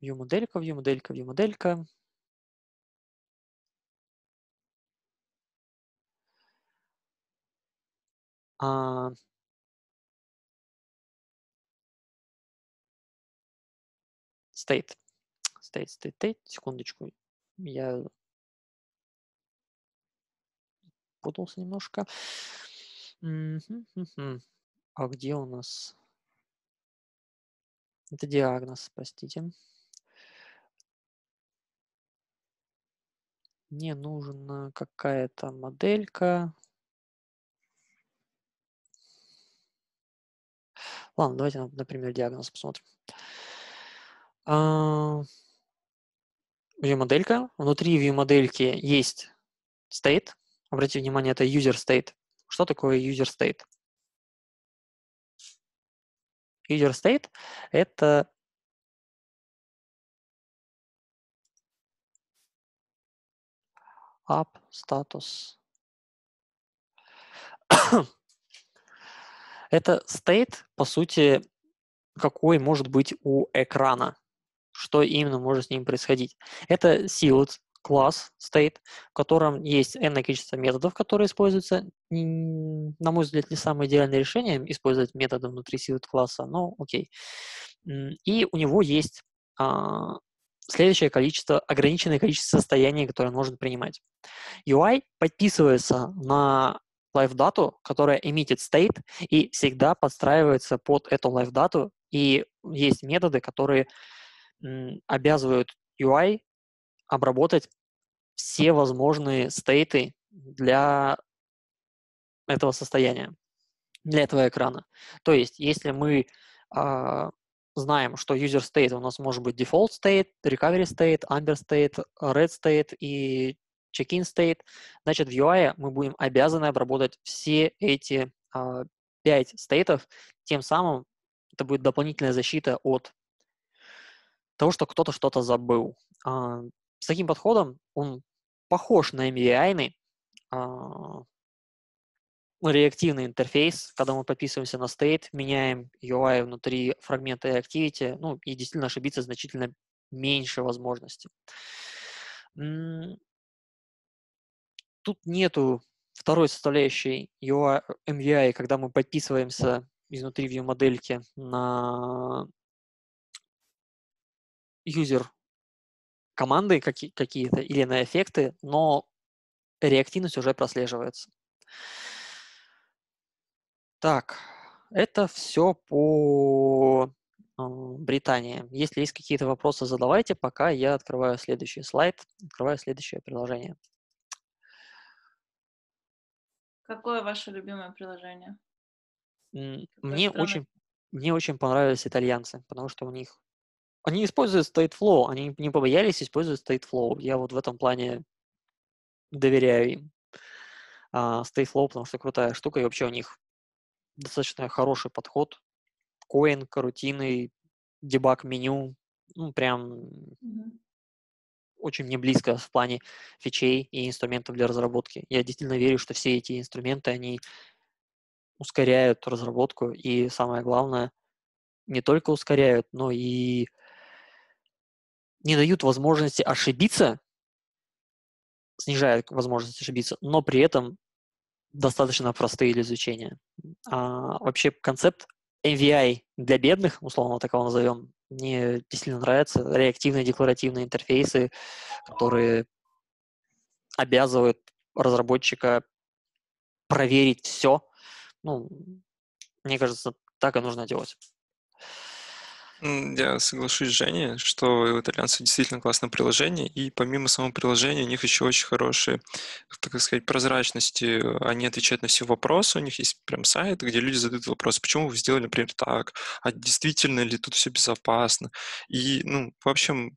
view-моделька, view-моделька, view-моделька. А, State. State, state, state. Секундочку. Я путался немножко. А где у нас? Это диагноз, простите. Мне нужна какая-то моделька. Ладно, давайте, например, диагноз посмотрим. View-моделька. Внутри view-модельки есть state. Обратите внимание, это user state. Что такое user state? User state – это app status. Это state, по сути, какой может быть у экрана. Что именно может с ним происходить. Это sealed класс state, в котором есть энное количество методов, которые используются. На мой взгляд, не самое идеальное решение использовать методы внутри sealed класса, но окей. И у него есть а, следующее количество, ограниченное количество состояний, которые нужно принимать. ю ай подписывается на LiveData, которая emitted state и всегда подстраивается под эту LiveData. И есть методы, которые обязывают ю ай обработать все возможные стейты для этого состояния, для этого экрана. То есть, если мы э, знаем, что user state у нас может быть default state, recovery state, amber state, red state и check-in state, значит, в ю ай мы будем обязаны обработать все эти э, пять стейтов, тем самым это будет дополнительная защита от того, что кто-то что-то забыл. А, с таким подходом он похож на эм ви ай-ный а, реактивный интерфейс, когда мы подписываемся на state, меняем ю ай внутри фрагмента и activity, ну и действительно ошибиться значительно меньше возможностей. Тут нету второй составляющей ю ай, эм ви ай, когда мы подписываемся изнутри view модельки на юзер команды какие-то или на эффекты, но реактивность уже прослеживается. Так, это все по Британия. Если есть какие-то вопросы, задавайте, пока я открываю следующий слайд, открываю следующее приложение. Какое ваше любимое приложение? Мне очень, мне очень понравились итальянцы, потому что у них... Они используют StateFlow, они не побоялись использовать StateFlow. Я вот в этом плане доверяю им. Uh, StateFlow, потому что крутая штука, и вообще у них достаточно хороший подход. Koin, карутины, дебаг-меню, ну, прям mm-hmm. очень мне близко в плане фичей и инструментов для разработки. Я действительно верю, что все эти инструменты, они ускоряют разработку, и самое главное, не только ускоряют, но и не дают возможности ошибиться, снижают возможность ошибиться, но при этом достаточно простые для изучения. А, вообще концепт эм ви ай для бедных, условно так его назовем, мне действительно нравится. Реактивные декларативные интерфейсы, которые обязывают разработчика проверить все. Ну, мне кажется, так и нужно делать. Я соглашусь с Женей, что у итальянцев действительно классное приложение, и помимо самого приложения у них еще очень хорошие, так сказать, прозрачности. Они отвечают на все вопросы, у них есть прям сайт, где люди задают вопросы, почему вы сделали, например, так, а действительно ли тут все безопасно. И, ну, в общем,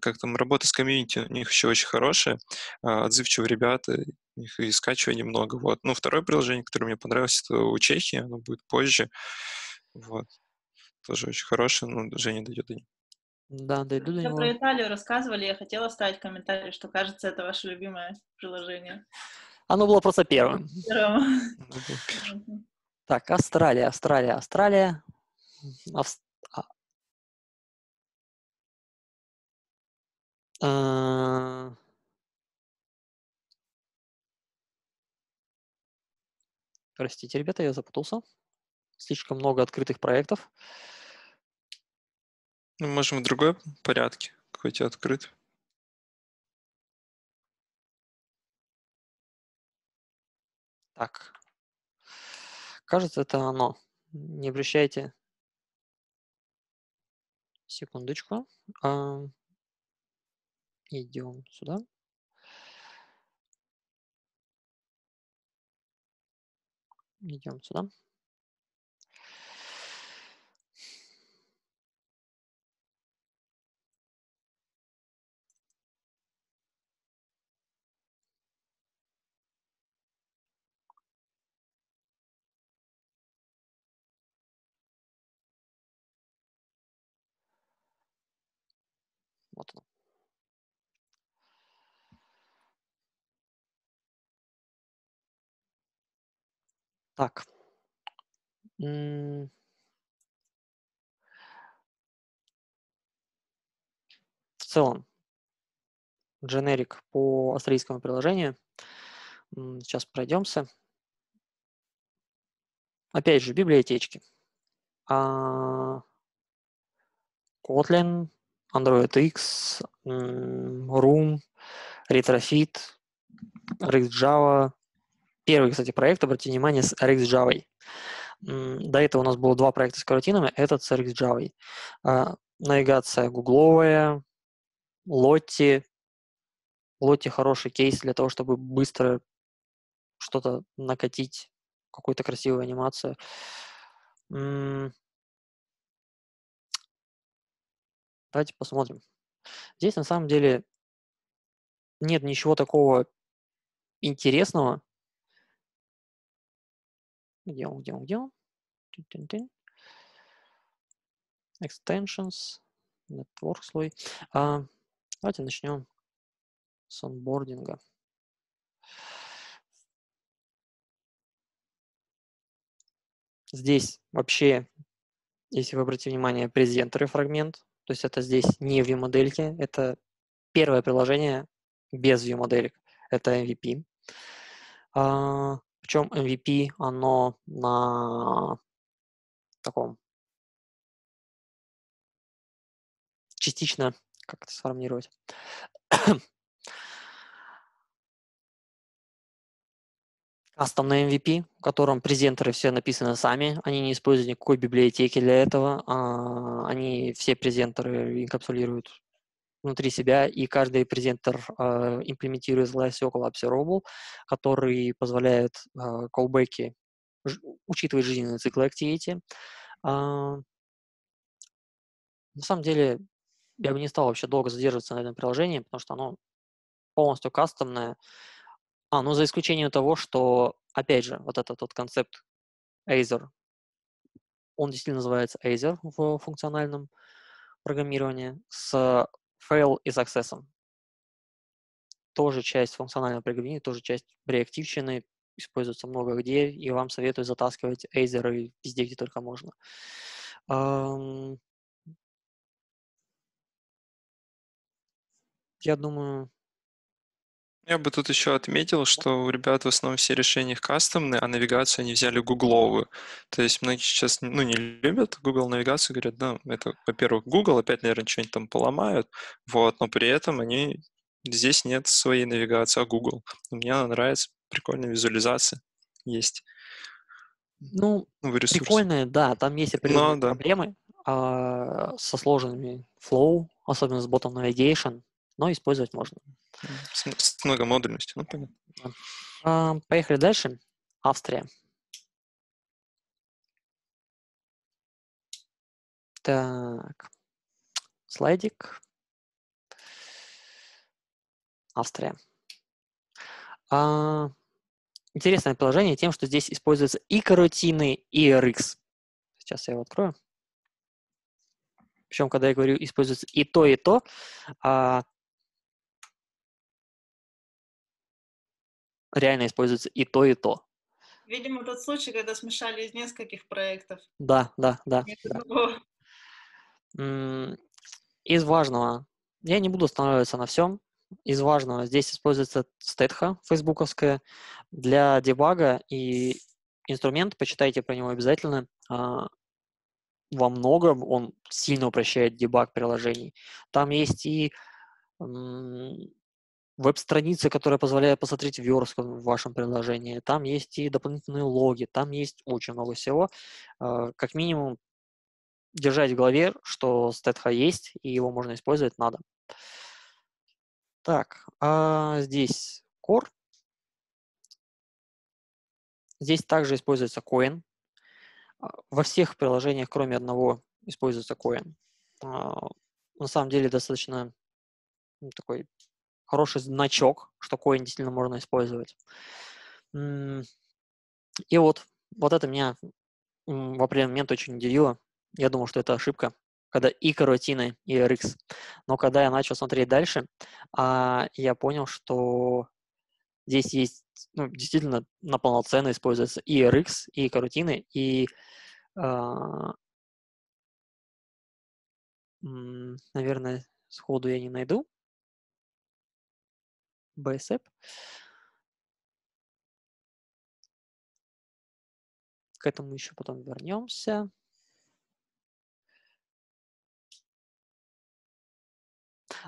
как там, работа с комьюнити у них еще очень хорошая, отзывчивые ребята, их и скачивания много. Вот. Ну, второе приложение, которое мне понравилось, это у Чехии, оно будет позже. Вот. Тоже очень хороший, но Женя дойдет до него. Да, дойду до него. Про Италию рассказывали, я хотела оставить комментарий, что, кажется, это ваше любимое приложение. Оно было просто первым. Первым. Так, Австралия, Австралия, Австралия. Авст... А... Простите, ребята, я запутался. Слишком много открытых проектов. Мы можем в другой порядке, какой-то открыт. Так. Кажется, это оно. Не обращайте. Секундочку. А... Идем сюда. Идем сюда. Вот оно. Так. М-м- в целом, дженерик по австрийскому приложению. М-м- сейчас пройдемся. Опять же, библиотечки. А- Kotlin, Android X, Room, Retrofit, RxJava. Первый, кстати, проект, обратите внимание, с RxJava. До этого у нас было два проекта с карутинами, этот с RxJava. Навигация гугловая, Lottie. Lottie хороший кейс для того, чтобы быстро что-то накатить, какую-то красивую анимацию. Давайте посмотрим. Здесь на самом деле нет ничего такого интересного. Где он, где он, где он? Extensions, network слой. А, давайте начнем с онбординга. Здесь вообще, если вы обратите внимание, презентеры фрагмент. То есть это здесь не view-модельки, это первое приложение без view-моделек, это эм ви пи. А, причем эм ви пи, оно на таком частично, как это сформулировать, Кастомный эм ви пи, в котором презентеры все написаны сами, они не используют никакой библиотеки для этого, а они все презентеры инкапсулируют внутри себя, и каждый презентер э, имплементирует Glassio Collapsible, который позволяет э, callback'и учитывать жизненные циклы Activity. А, на самом деле, я бы не стал вообще долго задерживаться на этом приложении, потому что оно полностью кастомное. А, ну за исключением того, что, опять же, вот этот вот концепт Aether, он действительно называется Aether в функциональном программировании, с fail и success. Тоже часть функционального программирования, тоже часть реактивщины, используется много где, и вам советую затаскивать Aether везде, где только можно. Я думаю... Я бы тут еще отметил, что у ребят в основном все решения их кастомные, а навигацию они взяли гугловую. То есть многие сейчас ну, не любят Google навигацию, говорят, да, это, во-первых, Google, опять, наверное, что-нибудь там поломают, вот, но при этом они здесь нет своей навигации, а Google. Мне она нравится, прикольная визуализация есть. Ну, прикольная, да, там есть определенные но, да. проблемы а, со сложными flow, особенно с ботом Navigation, но использовать можно. С, с многомодульностью, ну понятно. А, поехали дальше. Австрия. Так. Слайдик. Австрия. А, интересное приложение тем, что здесь используются и корутины, и Rx. Сейчас я его открою. Причем, когда я говорю, используется и то, и то, а, реально используется и то, и то. Видимо, тот случай, когда смешали из нескольких проектов. Да, да, да. да. Из важного, я не буду останавливаться на всем, из важного здесь используется Stetho, фейсбуковская, для дебага и инструмент, почитайте про него обязательно. Во многом он сильно упрощает дебаг приложений. Там есть и веб-страницы, которая позволяет посмотреть верстку в вашем приложении. Там есть и дополнительные логи. Там есть очень много всего. Как минимум, держать в голове, что Stetho есть, и его можно использовать надо. Так, а здесь Ktor. Здесь также используется Koin. Во всех приложениях, кроме одного, используется Koin. На самом деле достаточно такой хороший значок, что Koin действительно можно использовать. И вот, вот это меня в определенный момент очень удивило. Я думал, что это ошибка, когда и корутины, и Rx. Но когда я начал смотреть дальше, я понял, что здесь есть ну, действительно на полноценно используется и Rx, и корутины, и, э, наверное, сходу я не найду. би эс эп. К этому еще потом вернемся.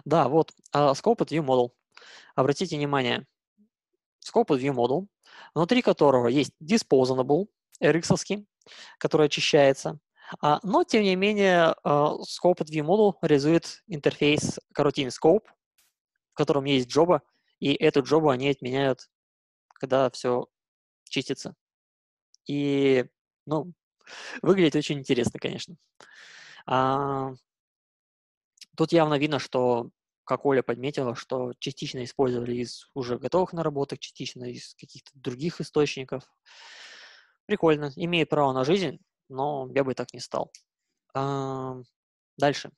Да, вот, uh, Scope View Model. Обратите внимание, Scope View Model, внутри которого есть Disposable, Rx-овский, который очищается, uh, но, тем не менее, uh, Scope View Model реализует интерфейс корутин Scope, в котором есть джоба, и эту джобу они отменяют, когда все чистится. И, ну, выглядит очень интересно, конечно. А, тут явно видно, что, как Оля подметила, что частично использовали из уже готовых наработок, частично из каких-то других источников. Прикольно. Имеет право на жизнь, но я бы так не стал. А, дальше.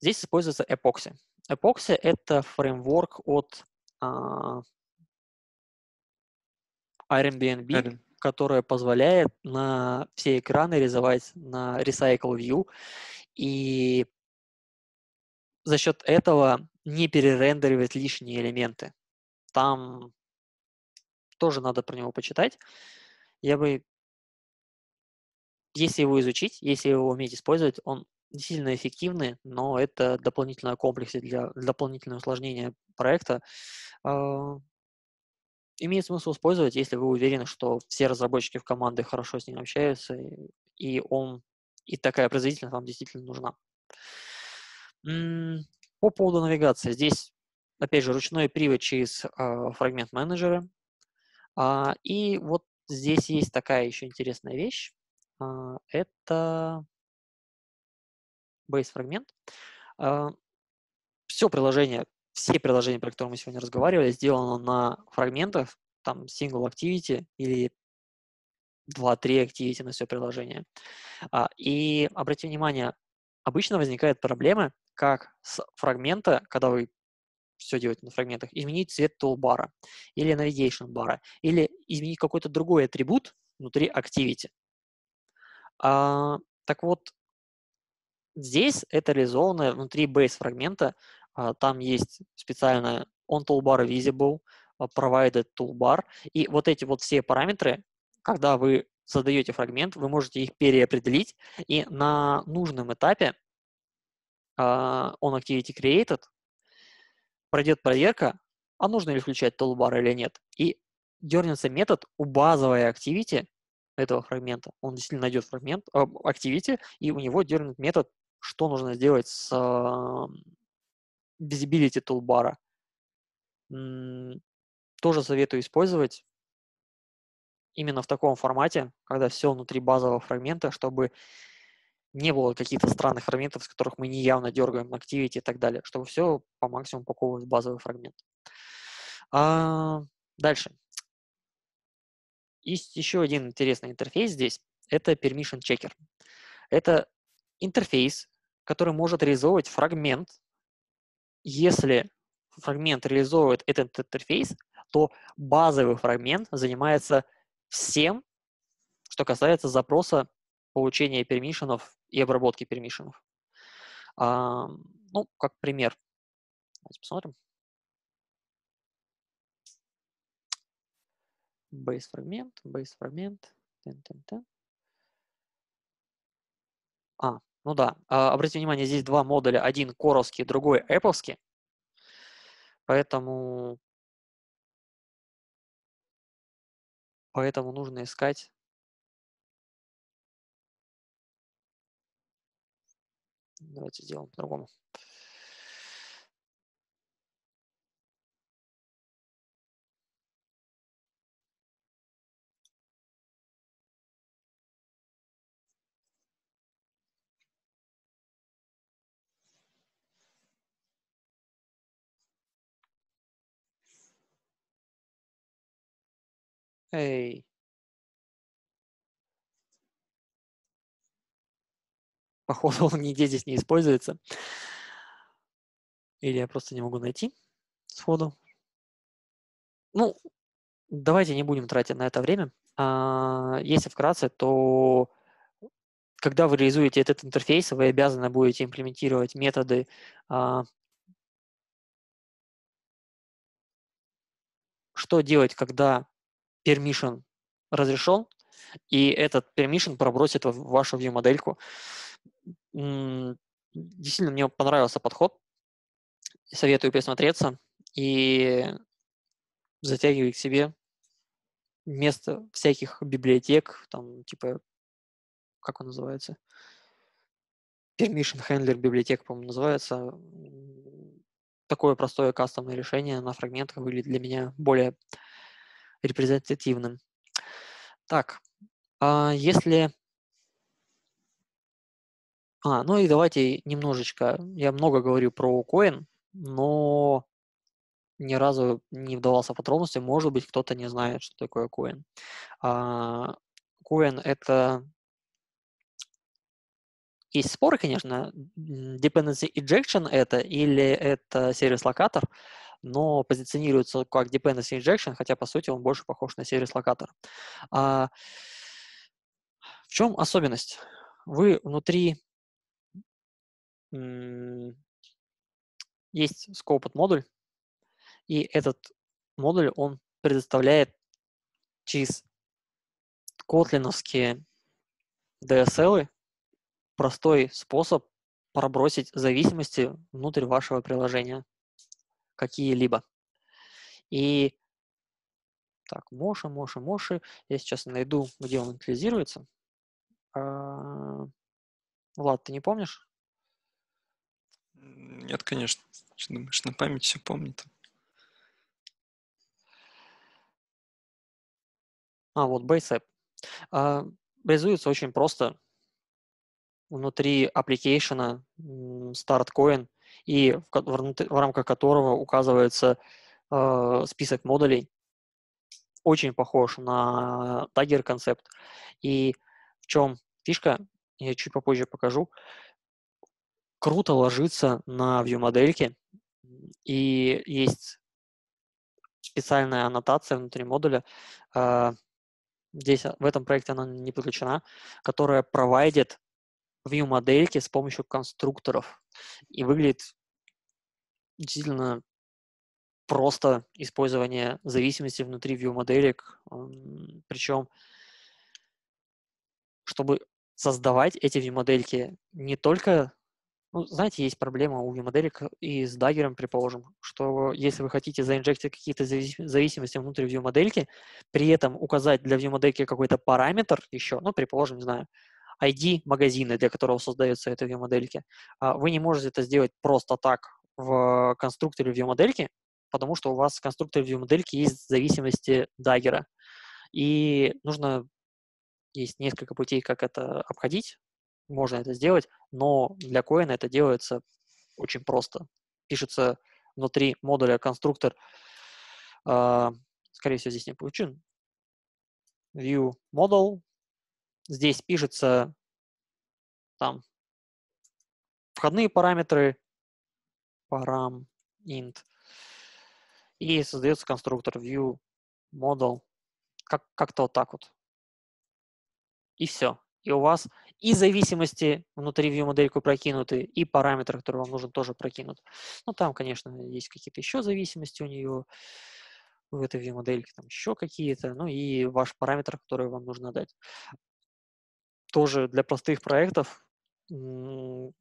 Здесь используется Epoxy. Epoxy – это фреймворк от а, Airbnb, Airbnb, которая позволяет на все экраны рисовать на Recycle View, и за счет этого не перерендеривать лишние элементы. Там тоже надо про него почитать. Я бы, если его изучить, если его уметь использовать, он действительно эффективны, но это дополнительное комплексы для дополнительного усложнения проекта. имеет смысл использовать, если вы уверены, что все разработчики в команде хорошо с ним общаются, и, он, и такая производительность вам действительно нужна. По поводу навигации. Здесь, опять же, ручной привод через э, фрагмент менеджера. А, и вот здесь есть такая еще интересная вещь. А, это бейс-фрагмент. А, все приложение, все приложения, про которые мы сегодня разговаривали, сделано на фрагментах, там, single activity или два-три activity на все приложение. А, и обратите внимание, обычно возникает проблема, как с фрагмента, когда вы все делаете на фрагментах, изменить цвет toolbar или navigation бара, или изменить какой-то другой атрибут внутри activity. А, так вот, здесь это реализовано внутри base фрагмента. А, там есть специально on toolbar visible, provided toolbar, и вот эти вот все параметры, когда вы создаете фрагмент, вы можете их переопределить, и на нужном этапе uh, on activity created пройдет проверка, а нужно ли включать toolbar или нет. И дернется метод у базовой activity этого фрагмента. Он действительно найдет фрагмент uh, activity, и у него дернет метод, что нужно сделать с uh, visibility toolbar. Mm, тоже советую использовать именно в таком формате, когда все внутри базового фрагмента, чтобы не было каких-то странных фрагментов, с которых мы неявно дергаем activity и так далее, чтобы все по максимуму упаковывать в базовый фрагмент. А, дальше. Есть еще один интересный интерфейс здесь. Это permission checker. Это интерфейс, который может реализовывать фрагмент. Если фрагмент реализовывает этот интерфейс, то базовый фрагмент занимается всем, что касается запроса получения пермишенов и обработки пермишенов. А, ну, как пример. Давайте посмотрим. Base-фрагмент, base-фрагмент. А, ну да. А, обратите внимание, здесь два модуля. Один коровский, другой эповский. Поэтому... Поэтому нужно искать. Давайте сделаем по-другому. Эй. Походу, он нигде здесь не используется. Или я просто не могу найти сходу. Ну, давайте не будем тратить на это время. А, если вкратце, то когда вы реализуете этот интерфейс, вы обязаны будете имплементировать методы... А, что делать, когда... permission разрешен, и этот permission пробросит в вашу view-модельку. Действительно, мне понравился подход. Советую присмотреться и затягивать к себе вместо всяких библиотек, там, типа, как он называется? Permission handler библиотек, по-моему, называется. Такое простое кастомное решение на фрагментах выглядит для меня более репрезентативным. Так, а если... А, ну и давайте немножечко... Я много говорю про Koin, но ни разу не вдавался в подробности. Может быть, кто-то не знает, что такое Koin. А, Koin — это... Есть споры, конечно. Dependency injection это или это сервис-локатор, но позиционируется как dependency injection, хотя, по сути, он больше похож на сервис-локатор. А в чем особенность? Вы внутри... Есть scoped-модуль, и этот модуль, он предоставляет через котлиновские ди эс эл'ы простой способ пробросить зависимости внутрь вашего приложения какие-либо. И Так, Moshi, Moshi, Moshi. Я сейчас найду, где он инициализируется. Влад, ты не помнишь? Нет, конечно. Ты думаешь, на память все помнит. А, вот Base App. Реализуется очень просто. Внутри application Start Koin, и в, в, в рамках которого указывается э, список модулей. Очень похож на Dagger концепт. И в чем фишка, я чуть попозже покажу. Круто ложится на view-модельки. И есть специальная аннотация внутри модуля. Э, здесь, в этом проекте она не подключена, которая провайдит view-модельки с помощью конструкторов. И выглядит действительно просто использование зависимости внутри view-моделек. Причем, чтобы создавать эти view-модельки не только... Ну, знаете, есть проблема у view-моделек и с Dagger'ом, предположим, что если вы хотите заинжектить какие-то зависимости внутри view-модельки, при этом указать для view-модельки какой-то параметр еще, ну, предположим, не знаю, ай ди магазина, для которого создается эта view-модельки. Вы не можете это сделать просто так в конструкторе view-модельки, потому что у вас в конструкторе view-модельки есть зависимости Dagger'а. И нужно... Есть несколько путей, как это обходить. Можно это сделать, но для Koin это делается очень просто. Пишется внутри модуля конструктор. Скорее всего, здесь не включен. View model. Здесь пишется там входные параметры, парам, int, и создается конструктор view model, как, как-то вот так вот. И все. И у вас и зависимости внутри view модельку прокинуты, и параметры, которые вам нужен, тоже прокинут. Ну, там, конечно, есть какие-то еще зависимости у нее, в этой view модельке там еще какие-то, ну и ваш параметр, который вам нужно дать. Тоже для простых проектов, которые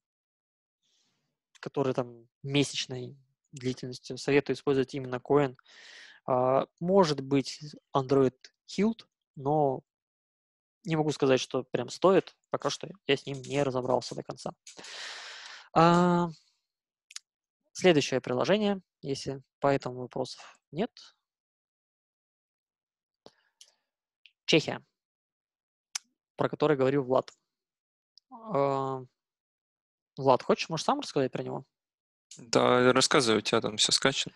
там месячной длительностью, советую использовать именно Koin. Может быть Android Hilt, но не могу сказать, что прям стоит. Пока что я с ним не разобрался до конца. Следующее приложение, если по этому вопросов нет. Чехия, про который говорил Влад. Влад, хочешь, можешь сам рассказать про него? Да, рассказываю, у тебя там все скачано.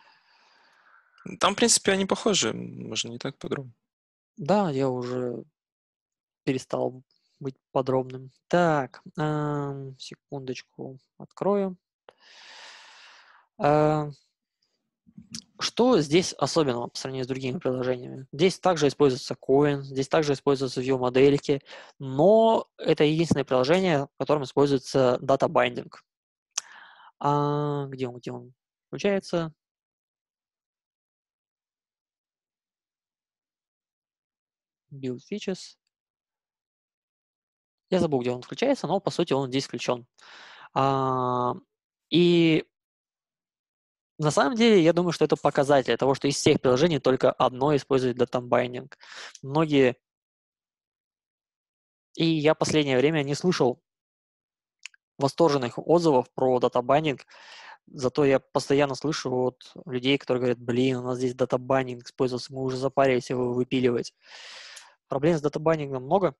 Там, в принципе, они похожи, можно не так подробно. Да, я уже перестал быть подробным. Так, секундочку, открою. Что здесь особенного по сравнению с другими приложениями? Здесь также используется Koin, здесь также используются view-модельки, но это единственное приложение, в котором используется data binding. А где он, где он включается? Build features. Я забыл, где он включается, но по сути он здесь включен. А, и на самом деле, я думаю, что это показатель того, что из всех приложений только одно использует датабайндинг. Многие... И я в последнее время не слышал восторженных отзывов про датабайндинг, зато я постоянно слышу от людей, которые говорят: блин, у нас здесь датабайндинг использовался, мы уже запарились его выпиливать. Проблем с датабайндингом много.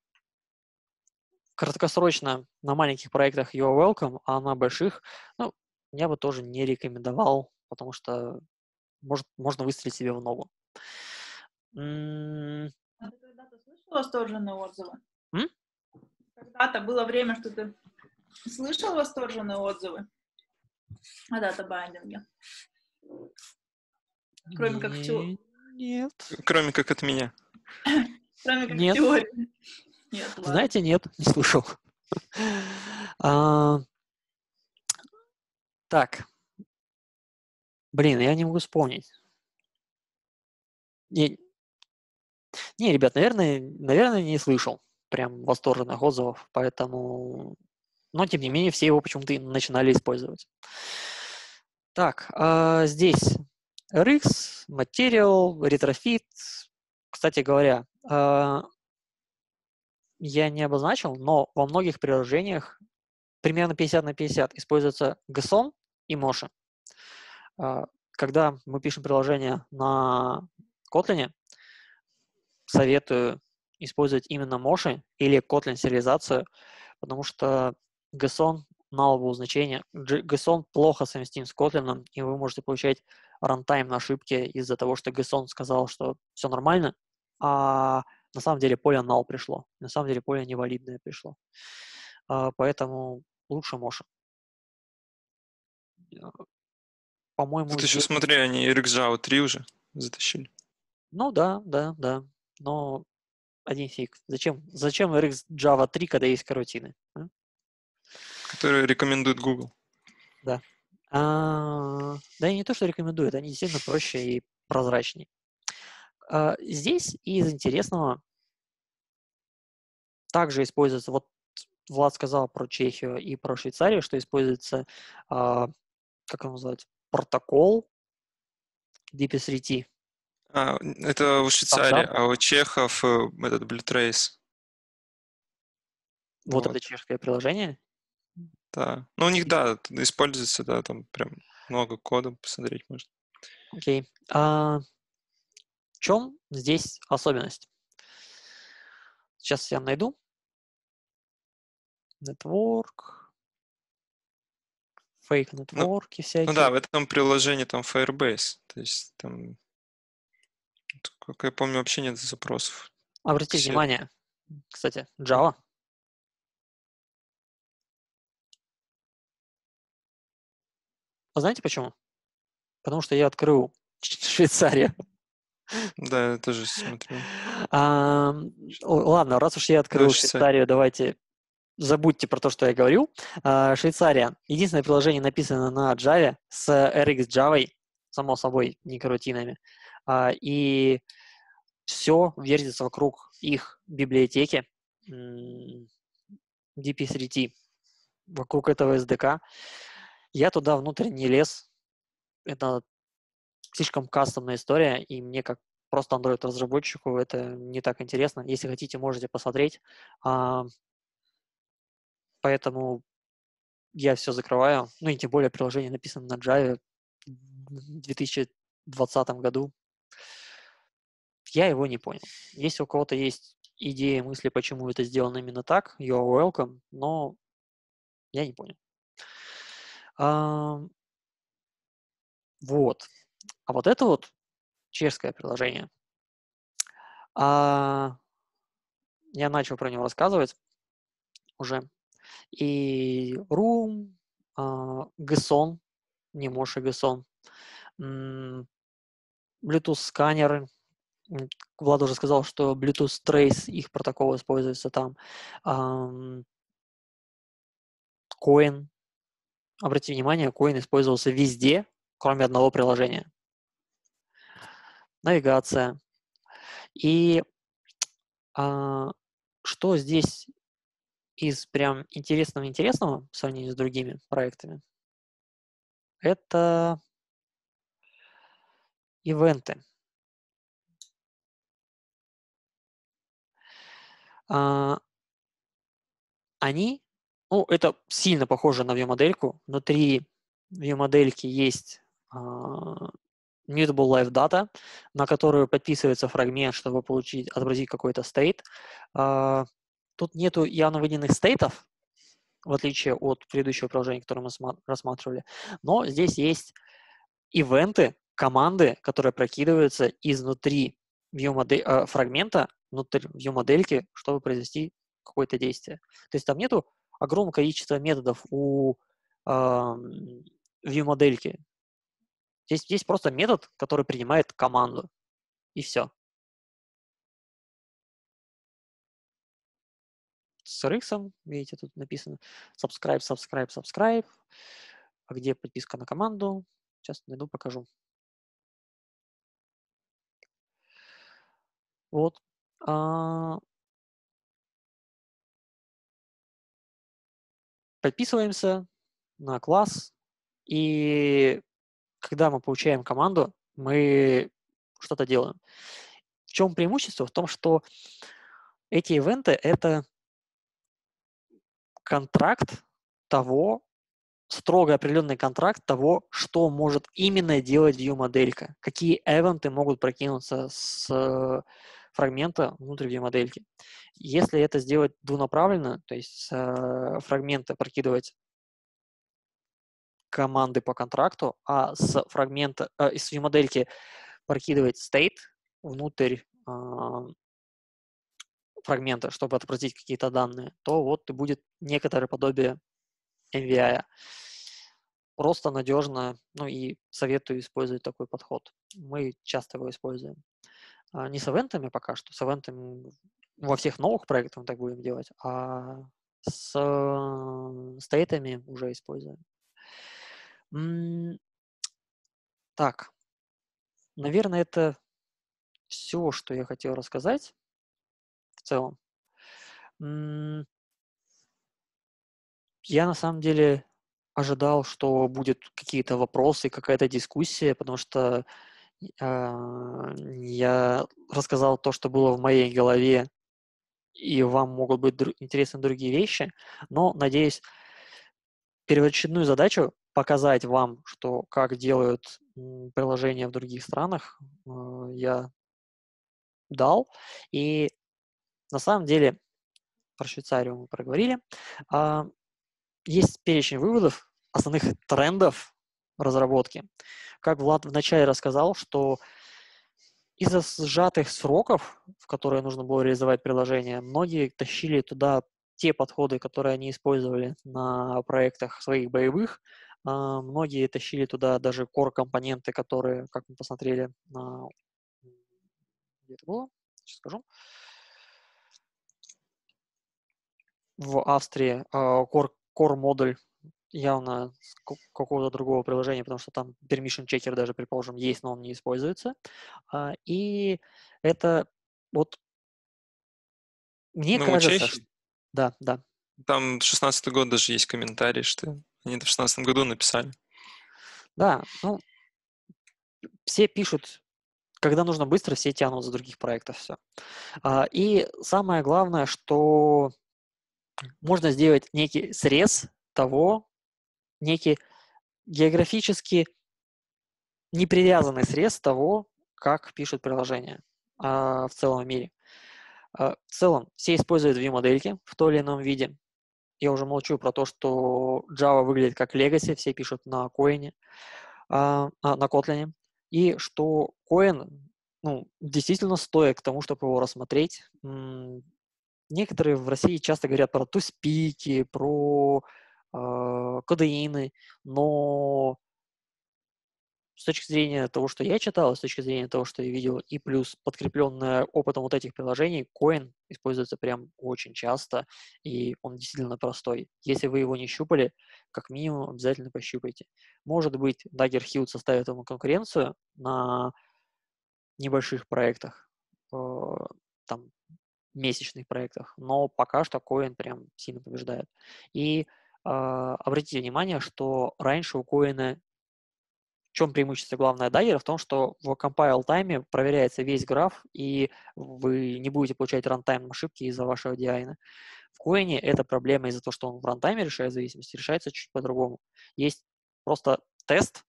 Краткосрочно на маленьких проектах you are welcome, а на больших, ну, я бы тоже не рекомендовал, потому что может, можно выстрелить себе в ногу. А ты когда-то слышал восторженные отзывы? М? Когда-то было время, что ты слышал восторженные отзывы о датабайндинге? Кроме как в теории. Нет. Кроме как от меня. Кроме как в теории. Нет. Знаете, нет, не слышал. Так. Блин, я не могу вспомнить. Не, не ребят, наверное, наверное, не слышал прям восторженных отзывов, поэтому... Но, тем не менее, все его почему-то начинали использовать. Так, а здесь Rx, Material, Retrofit, Кстати говоря, я не обозначил, но во многих приложениях примерно пятьдесят на пятьдесят используется джейсон и Moshi. Когда мы пишем приложение на Kotlin, советую использовать именно Moshi или Kotlin сериализацию, потому что джейсон nullable значение. джейсон плохо совместим с Kotlin, и вы можете получать рантайм на ошибки из-за того, что джейсон сказал, что все нормально, а на самом деле поле null пришло, на самом деле поле невалидное пришло. Поэтому лучше Moshi. По-моему... Ты еще смотри, они RxJava три уже затащили. Ну да, да, да. Но один фиг. Зачем, зачем RxJava три, когда есть карутины? Которые рекомендует Google. Да. А, да и не то, что рекомендуют, они действительно проще и прозрачнее. А, здесь из интересного также используется, вот Влад сказал про Чехию и про Швейцарию, что используется, а, как его называть, протокол ди пи три ти. А, это у Швейцарии, а у чехов этот Bltrace. Вот, вот это чешское приложение. Да. Ну, у них, да, используется, да, там прям много кода, посмотреть можно. Окей. Okay. А, в чем здесь особенность? Сейчас я найду. Network. Fake нетворки ну, всякие. Ну да, в этом приложении там Firebase. То есть там, как я помню, вообще нет запросов. Обратите Все. внимание, кстати, Java. Знаете почему? Потому что я открыл Швейцарию. Да, я тоже смотрю. А, ладно, раз уж я открыл Швейцарию, давайте забудьте про то, что я говорил. А, Швейцария. Единственное приложение написано на Java с RxJava, само собой, не карутинами. А, и все вертится вокруг их библиотеки ди пи три ти, вокруг этого эс ди кей. Я туда внутрь не лез, это слишком кастомная история, и мне как просто Android-разработчику это не так интересно. Если хотите, можете посмотреть. А, поэтому я все закрываю. Ну и тем более приложение написано на Java в две тысячи двадцатом году. Я его не понял. Если у кого-то есть идеи, мысли, почему это сделано именно так, you are welcome, но я не понял. Uh, вот. А вот это вот чешское приложение. Uh, я начал про него рассказывать уже. И Room, uh, джейсон, не Moshi, джейсон, mm, Bluetooth-сканеры. Влад уже сказал, что Bluetooth Trace, их протокол используется там. Uh, Koin. Обратите внимание, Koin использовался везде, кроме одного приложения. Навигация. И а, что здесь из прям интересного-интересного в сравнении с другими проектами? Это ивенты. А, они... Ну, это сильно похоже на view-модельку. Внутри view-модельки есть э, mutable LiveData, на которую подписывается фрагмент, чтобы получить, отобразить какой-то state. Э, тут нету явно выделенных стейтов, в отличие от предыдущего приложения, которое мы рассматривали. Но здесь есть ивенты, команды, которые прокидываются изнутри view-модель, э, фрагмента, внутрь view-модельки, чтобы произвести какое-то действие. То есть там нету огромное количество методов у э, view-модельки. Здесь, здесь просто метод, который принимает команду. И все. С Rx, видите, тут написано subscribe, subscribe, subscribe. А где подписка на команду? Сейчас найду, покажу. Вот. А подписываемся на класс, и когда мы получаем команду, мы что-то делаем. В чем преимущество? В том, что эти ивенты – это контракт того, строго определенный контракт того, что может именно делать view-моделька, какие эвенты могут прокинуться с фрагмента внутри view-модельки. Если это сделать двунаправленно, то есть с фрагмента прокидывать команды по контракту, а с фрагмента, э, из view-модельки прокидывать state внутрь э, фрагмента, чтобы отобразить какие-то данные, то вот и будет некоторое подобие эм ви ай. Просто, надежно, ну и советую использовать такой подход. Мы часто его используем. Не с ивентами пока что, с ивентами во всех новых проектах мы так будем делать, а с стейтами уже используем. Так, наверное, это все, что я хотел рассказать в целом. Я на самом деле ожидал, что будут какие-то вопросы, какая-то дискуссия, потому что э, я рассказал то, что было в моей голове, и вам могут быть дру- интересны другие вещи. Но, надеюсь, первоочередную задачу показать вам, что как делают приложения в других странах, э, я дал. И на самом деле про Швейцарию мы проговорили. Э, Есть перечень выводов, основных трендов разработки. Как Влад вначале рассказал, что из-за сжатых сроков, в которые нужно было реализовать приложение, многие тащили туда те подходы, которые они использовали на проектах своих боевых. Многие тащили туда даже core-компоненты, которые, как мы посмотрели, на... где это было? Сейчас скажу. В Австрии core Core-модуль явно какого-то другого приложения, потому что там permission checker даже, предположим, есть, но он не используется. И это вот мне ну, кажется... Чехии, что... Да, да. Там шестнадцатый год даже есть комментарий, что они это в шестнадцатом году написали. Да, ну, все пишут, когда нужно быстро, все тянут за других проектов все. И самое главное, что... Можно сделать некий срез того, некий географически непривязанный срез того, как пишут приложения а, в целом мире. А, в целом все используют view-модельки в том или ином виде. Я уже молчу про то, что Java выглядит как Legacy, все пишут на Koin, а, на Kotlin, и что Koin ну, действительно стоит к тому, чтобы его рассмотреть. Некоторые в России часто говорят про туспики, про э, кодеины, но с точки зрения того, что я читал, с точки зрения того, что я видел, и плюс подкрепленное опытом вот этих приложений, Koin используется прям очень часто, и он действительно простой. Если вы его не щупали, как минимум обязательно пощупайте. Может быть, Dagger Hill составит ему конкуренцию на небольших проектах, э, там, месячных проектах, но пока что Koin прям сильно побеждает. И э, обратите внимание, что раньше у Koin, в чем преимущество главное Dagger, в том, что в compile time проверяется весь граф, и вы не будете получать рантайм ошибки из-за вашего диайна. В Koin эта проблема из-за того, что он в рантайме решает зависимости, решается чуть по-другому. Есть просто тест,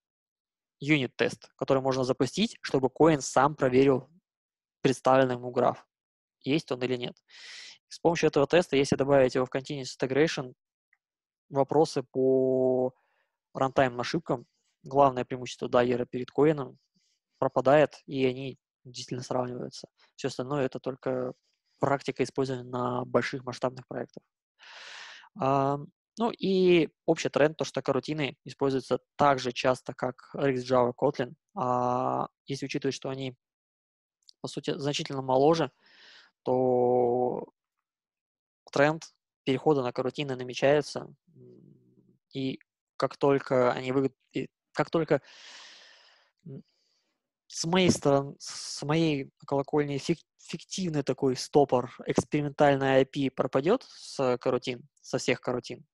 юнит-тест, который можно запустить, чтобы Koin сам проверил представленный ему граф, есть он или нет. С помощью этого теста, если добавить его в Continuous Integration, вопросы по рантайм ошибкам, главное преимущество Dagger перед Koin пропадает, и они действительно сравниваются. Все остальное — это только практика использования на больших масштабных проектах. А, ну и общий тренд, то что корутины используются так же часто, как RxJava, Kotlin. А если учитывать, что они, по сути, значительно моложе, то тренд перехода на корутины намечается, и как только они вы... как только с моей стороны, с моей колокольни фиктивный такой стопор экспериментальной ай пи пропадет с корутин, со всех корутин,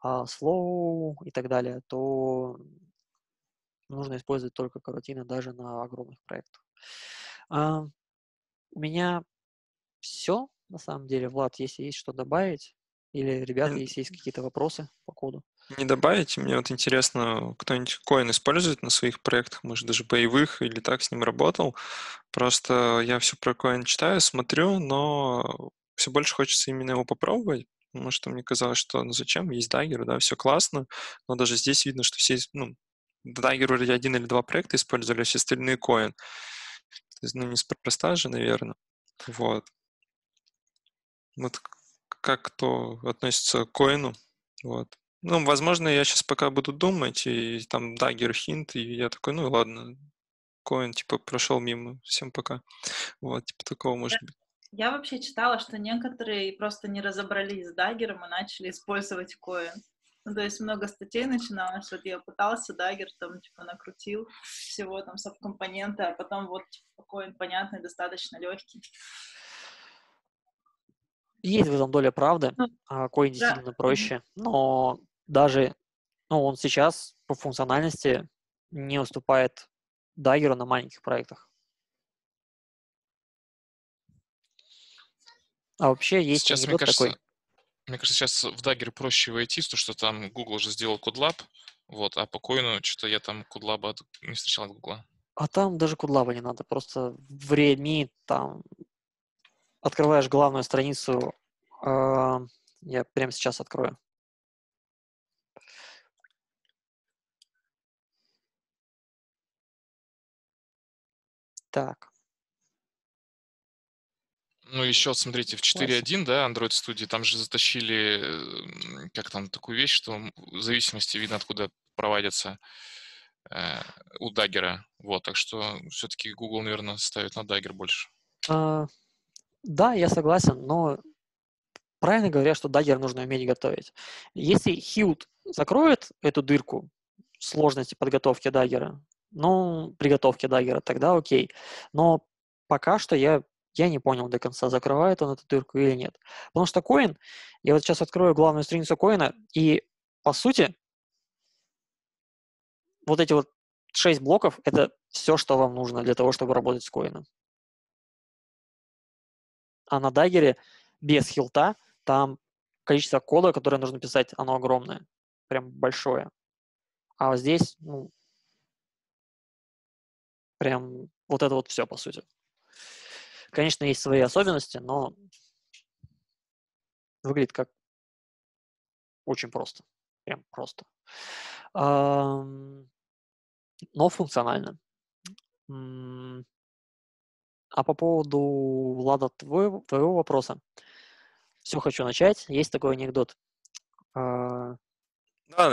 а slow и так далее, то нужно использовать только корутины даже на огромных проектах. У меня все, на самом деле. Влад, если есть что добавить, или, ребята, если есть какие-то вопросы по коду. Не добавить. Мне вот интересно, кто-нибудь Koin использует на своих проектах, может, даже боевых, или так с ним работал. Просто я все про Koin читаю, смотрю, но все больше хочется именно его попробовать, потому что мне казалось, что ну зачем, есть Dagger, да, все классно, но даже здесь видно, что все, ну, Dagger вроде один или два проекта использовали, а все остальные Koin. То есть, ну, неспроста же, наверное. Вот. Вот как кто относится к Koin. Вот. Ну, возможно, я сейчас пока буду думать, и там Dagger, хинт, и я такой, ну ладно, Koin, типа, прошел мимо, всем пока. Вот, типа, такого может быть. Я вообще читала, что некоторые просто не разобрались с Dagger'ом и начали использовать Koin. Ну, то есть много статей начиналось, вот я пытался Dagger, там, типа, накрутил всего, там, сабкомпоненты, а потом вот, типа, Koin, понятный, достаточно легкий. Есть в этом доля правды, ну, Koin действительно да. проще, но даже, ну, он сейчас по функциональности не уступает Dagger'у на маленьких проектах. А вообще есть сейчас, мне кажется, такой. Мне кажется, сейчас в Dagger проще войти, потому что там Google уже сделал CodeLab, вот, а по Koin что-то я там CodeLab не встречал от Google. А там даже CodeLab не надо, просто в README там открываешь главную страницу, э, я прямо сейчас открою. Так. Ну, еще, смотрите, в четыре точка один, да, Android Studio, там же затащили, как там, такую вещь, что в зависимости видно, откуда проводятся э, у Dagger. Вот, так что все-таки Google, наверное, ставит на Dagger больше. А, да, я согласен, но правильно говоря, что Dagger нужно уметь готовить. Если Hilt закроет эту дырку сложности подготовки Dagger, ну, приготовки Dagger, тогда окей. Но пока что я... Я не понял до конца, закрывает он эту дырку или нет. Потому что Koin, я вот сейчас открою главную страницу Koin, и по сути вот эти вот шесть блоков – это все, что вам нужно для того, чтобы работать с Koin. А на Dagger без хилта там количество кода, которое нужно писать, оно огромное, прям большое. А вот здесь, ну, прям вот это вот все, по сути. Конечно, есть свои особенности, но выглядит как очень просто. Прям просто. Но функционально. А по поводу, Влада, твоего, твоего вопроса. Все, хочу начать. Есть такой анекдот. Ладно,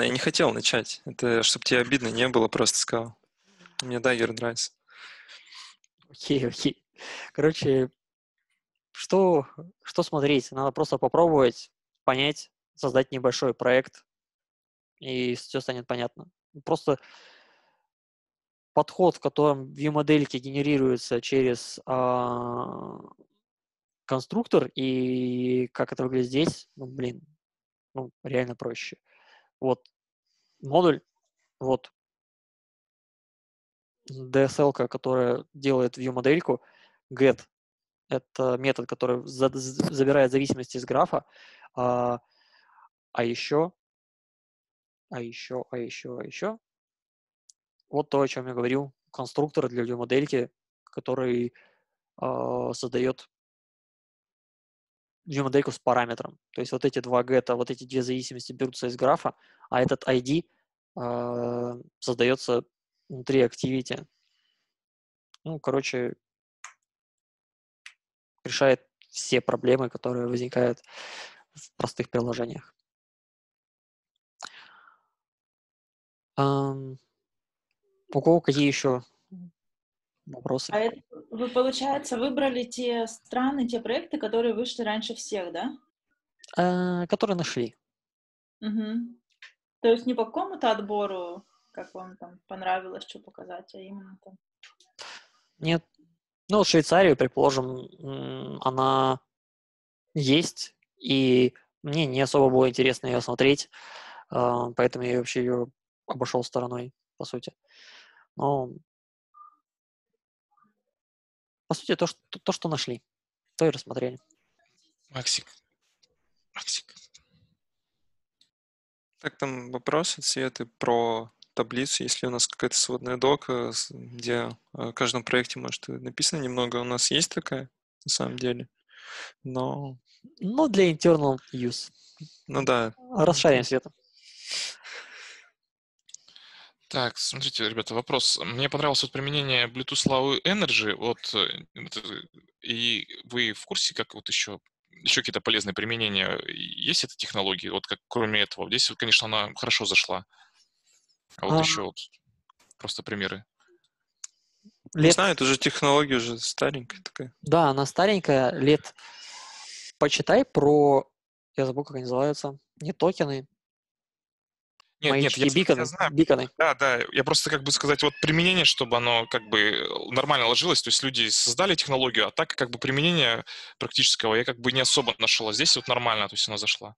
я не хотел начать. Это чтобы тебе обидно не было, просто сказал. Мне Dagger нравится. Окей, окей. Короче, что, что смотреть? Надо просто попробовать, понять, создать небольшой проект, и все станет понятно. Просто подход, в котором view-модельки генерируются через э, конструктор, и как это выглядит здесь, ну, блин, ну, реально проще. Вот модуль, вот ди эс эл-ка, которая делает view-модельку, get – это метод, который за, за, забирает зависимости из графа, а, а еще, а еще, а еще, а еще. Вот то, о чем я говорил, конструктор для view-модельки, который а, создает view-модельку с параметром. То есть вот эти два get, вот эти две зависимости берутся из графа, а этот ай ди а, создается внутри activity. Ну, короче, решает все проблемы, которые возникают в простых приложениях. У кого какие еще вопросы? А это, вы, получается, выбрали те страны, те проекты, которые вышли раньше всех, да? А, которые нашли. Угу. То есть не по какому-то отбору, как вам там понравилось, что показать, а именно там? Нет. Ну, Швейцарию, предположим, она есть, и мне не особо было интересно ее смотреть, поэтому я вообще ее обошел стороной, по сути. Но По сути, то, что, то, что нашли, то и рассмотрели. Максик. Максик. Так, там вопросы, Светы, про таблицу. Если у нас какая-то сводная дока, где в каждом проекте, может, написано немного, у нас есть такая, на самом деле, но... Ну, для internal use. Ну, да. Расшарим, Света. Так, смотрите, ребята, вопрос. Мне понравилось вот применение Bluetooth Low Energy. Вот, и вы в курсе, как вот еще, еще какие-то полезные применения есть этой технологии? Вот как кроме этого. Здесь, вот, конечно, она хорошо зашла. А вот а... еще вот просто примеры. Лет... Не знаю, это же технология уже старенькая такая. Да, она старенькая. Лет почитай про... Я забыл, как они называются. Не токены. Нет, Мои нет, я, биконы, я знаю. Биконы. Да, да, я просто как бы сказать, вот применение, чтобы оно как бы нормально ложилось, то есть люди создали технологию, а так как бы применение практического я как бы не особо нашел, а здесь вот нормально, то есть она зашла.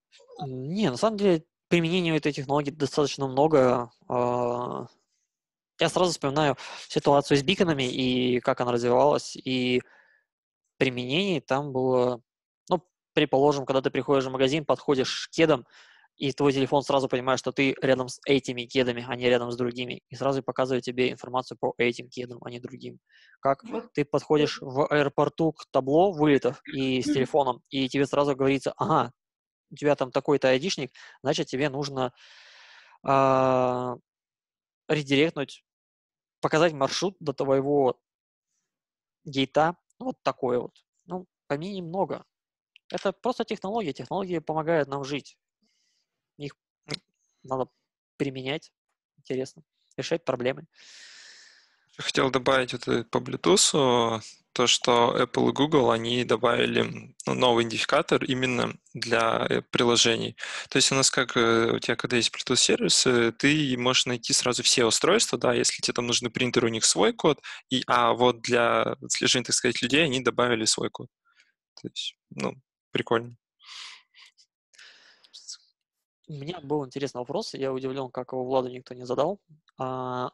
Не, на самом деле применения этой технологии достаточно много. Я сразу вспоминаю ситуацию с биконами и как она развивалась, и применений там было, ну, предположим, когда ты приходишь в магазин, подходишь к кедам, и твой телефон сразу понимает, что ты рядом с этими кедами, а не рядом с другими. И сразу показывает тебе информацию по этим кедам, а не другим. Как ты подходишь в аэропорту к табло вылетов и с телефоном, и тебе сразу говорится, ага, у тебя там такой-то айдишник, значит, тебе нужно э, редиректнуть, показать маршрут до твоего гейта. Вот такое вот. Ну, поменяй немного. Это просто технология. Технологии помогают нам жить. Их надо применять, интересно, решать проблемы. Я хотел добавить это по Bluetooth, то, что Apple и Google, они добавили новый идентификатор именно для приложений. То есть у нас как, у тебя когда есть Bluetooth-сервис, ты можешь найти сразу все устройства, да, если тебе там нужны принтеры, у них свой код, и, а вот для слежения, так сказать, людей они добавили свой код. То есть, ну, прикольно. У меня был интересный вопрос, я удивлен, как его Владу никто не задал. А,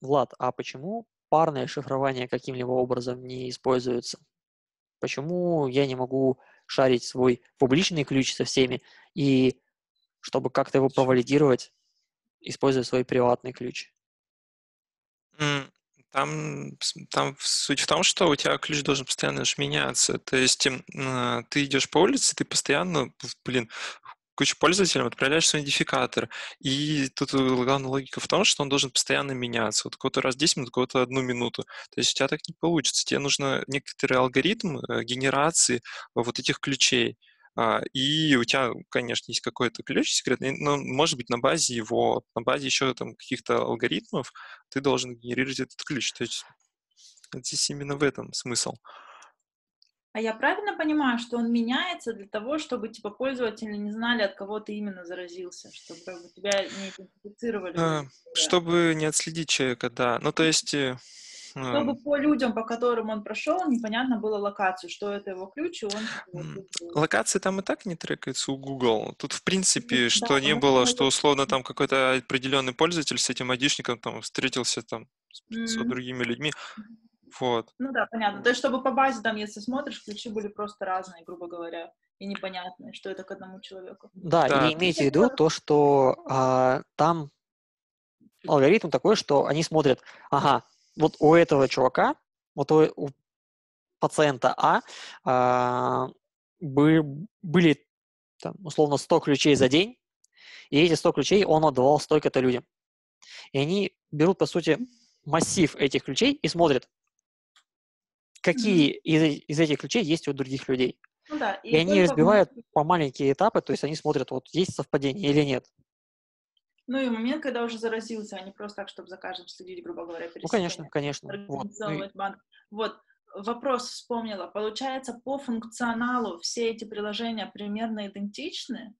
Влад, а почему парное шифрование каким-либо образом не используется? Почему я не могу шарить свой публичный ключ со всеми и, чтобы как-то его провалидировать, использую свой приватный ключ? Mm. Там, там суть в том, что у тебя ключ должен постоянно меняться. То есть э, ты идешь по улице, ты постоянно, блин, кучу пользователям отправляешь свой идентификатор. И тут главная логика в том, что он должен постоянно меняться. Вот кого-то раз десять минут, у кого-то одну минуту. То есть у тебя так не получится. Тебе нужен некоторый алгоритм генерации вот этих ключей. И у тебя, конечно, есть какой-то ключ секретный, но, может быть, на базе его, на базе еще там каких-то алгоритмов ты должен генерировать этот ключ. То есть здесь именно в этом смысл. А я правильно понимаю, что он меняется для того, чтобы типа пользователи не знали, от кого ты именно заразился, чтобы тебя не идентифицировали? Чтобы не отследить человека, да. Ну, то есть... Чтобы по людям, по которым он прошел, непонятно было локацию, что это его ключ, и он... Локации там и так не трекаются у Google. Тут, в принципе, что да, не было, что условно там какой-то определенный пользователь с этим айдишником там встретился там с mm-hmm. другими людьми. Вот. Ну да, понятно. То есть, чтобы по базе, там, если смотришь, ключи были просто разные, грубо говоря, и непонятные, что это к одному человеку. Да, да. И имейте в виду то, что а, там алгоритм такой, что они смотрят, ага, вот у этого чувака, вот у, у пациента А, а бы, были, там, условно, сто ключей за день, и эти сто ключей он отдавал столько-то людям. И они берут, по сути, массив этих ключей и смотрят, какие из, из этих ключей есть у других людей. Ну да, и, и они разбивают момент... по маленькие этапы, то есть они смотрят, вот есть совпадение или нет. Ну и момент, когда уже заразился, а не просто так, чтобы за каждым следить, грубо говоря, пересечение. Ну, конечно, конечно. Вот. Банк. Вот, вопрос вспомнила. Получается, по функционалу все эти приложения примерно идентичны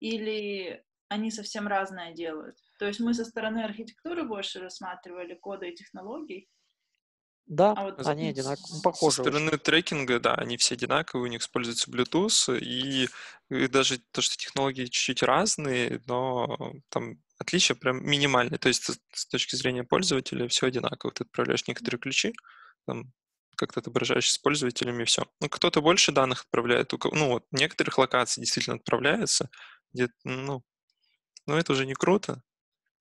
или они совсем разное делают? То есть мы со стороны архитектуры больше рассматривали коды и технологии? Да, а вот они одинаковые, похожи. Со стороны трекинга, да, они все одинаковые, у них используется Bluetooth, и, и даже то, что технологии чуть-чуть разные, но там отличия прям минимальные. То есть с, с точки зрения пользователя все одинаково. Ты отправляешь некоторые ключи, там, как-то отображаешь с пользователями, и все. Ну, кто-то больше данных отправляет, у кого, ну, вот, некоторых локаций действительно отправляется, где ну, ну, это уже не круто.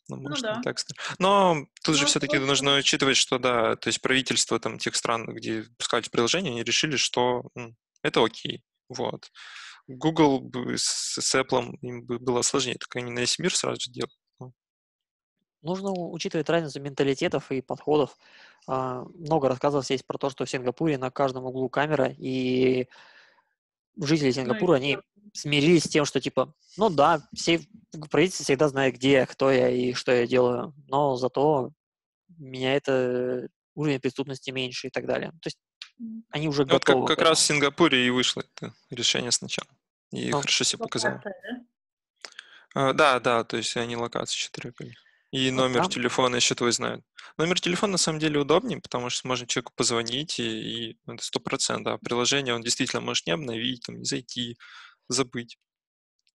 Ну, может, ну, да. так. Но тут ну, же все-таки ну, нужно учитывать, что, да, то есть правительство там, тех стран, где пускают приложение, они решили, что м, это окей. Вот. Google бы с, с Apple им бы было сложнее, так они на весь мир сразу же делают. Нужно учитывать разницу менталитетов и подходов. Много рассказов здесь про то, что в Сингапуре на каждом углу камера, и жители Сингапура, они смирились с тем, что типа, ну да, все, правительство всегда знает, где я, кто я и что я делаю, но зато меня это уровень преступности меньше и так далее. То есть они уже вот готовы. Как, как раз в Сингапуре и вышло это решение сначала. И ну, хорошо себе показало. Да? А, да, да, то есть они локации четыре были. И номер а, телефона еще твой знают. Номер телефона на самом деле удобнее, потому что можно человеку позвонить, и, и это сто процентов. А приложение он действительно может не обновить, там, не зайти, забыть.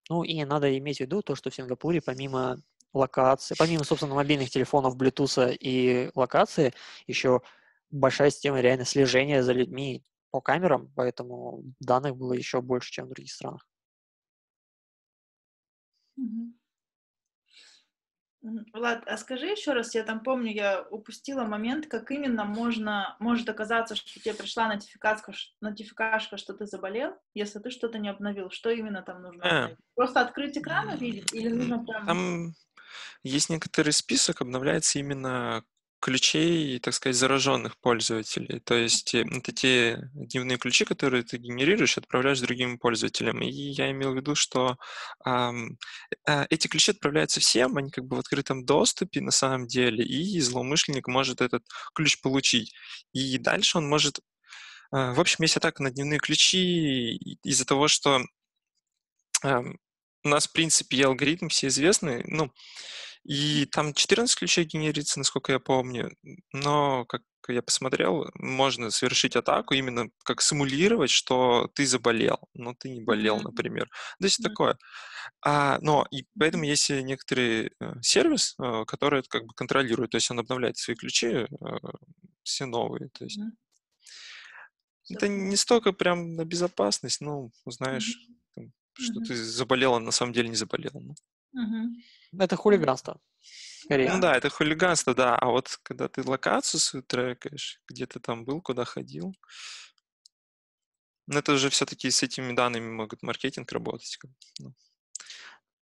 Ну и надо иметь в виду то, что в Сингапуре помимо локации, помимо, собственно, мобильных телефонов, блютуса и локации, еще большая система реально слежения за людьми по камерам, поэтому данных было еще больше, чем в других странах. Mm-hmm. Влад, а скажи еще раз, я там помню, я упустила момент, как именно можно, может оказаться, что тебе пришла нотификация, нотификашка, что ты заболел, если ты что-то не обновил. Что именно там нужно обновить? Просто открыть экран и видеть? Или нужно прям... Там есть некоторый список, обновляется именно ключей, так сказать, зараженных пользователей. То есть это те дневные ключи, которые ты генерируешь, отправляешь другим пользователям. И я имел в виду, что э, э, эти ключи отправляются всем, они как бы в открытом доступе на самом деле, и злоумышленник может этот ключ получить. И дальше он может... Э, в общем, есть атака на дневные ключи из-за того, что э, у нас, в принципе, и алгоритм все известны, ну, и там четырнадцать ключей генерится, насколько я помню, но, как я посмотрел, можно совершить атаку, именно как симулировать, что ты заболел, но ты не болел, например. То есть такое. А, но и поэтому есть некоторый сервис, который это как бы контролирует, то есть он обновляет свои ключи, все новые. То есть. Это не столько прям на безопасность, но узнаешь, что ты заболел, а на самом деле не заболел. Угу. Это хулиганство, скорее. Ну да, это хулиганство, да. А вот когда ты локацию свою трекаешь, где ты там был, куда ходил, ну это уже все-таки с этими данными могут маркетинг работать. Ну,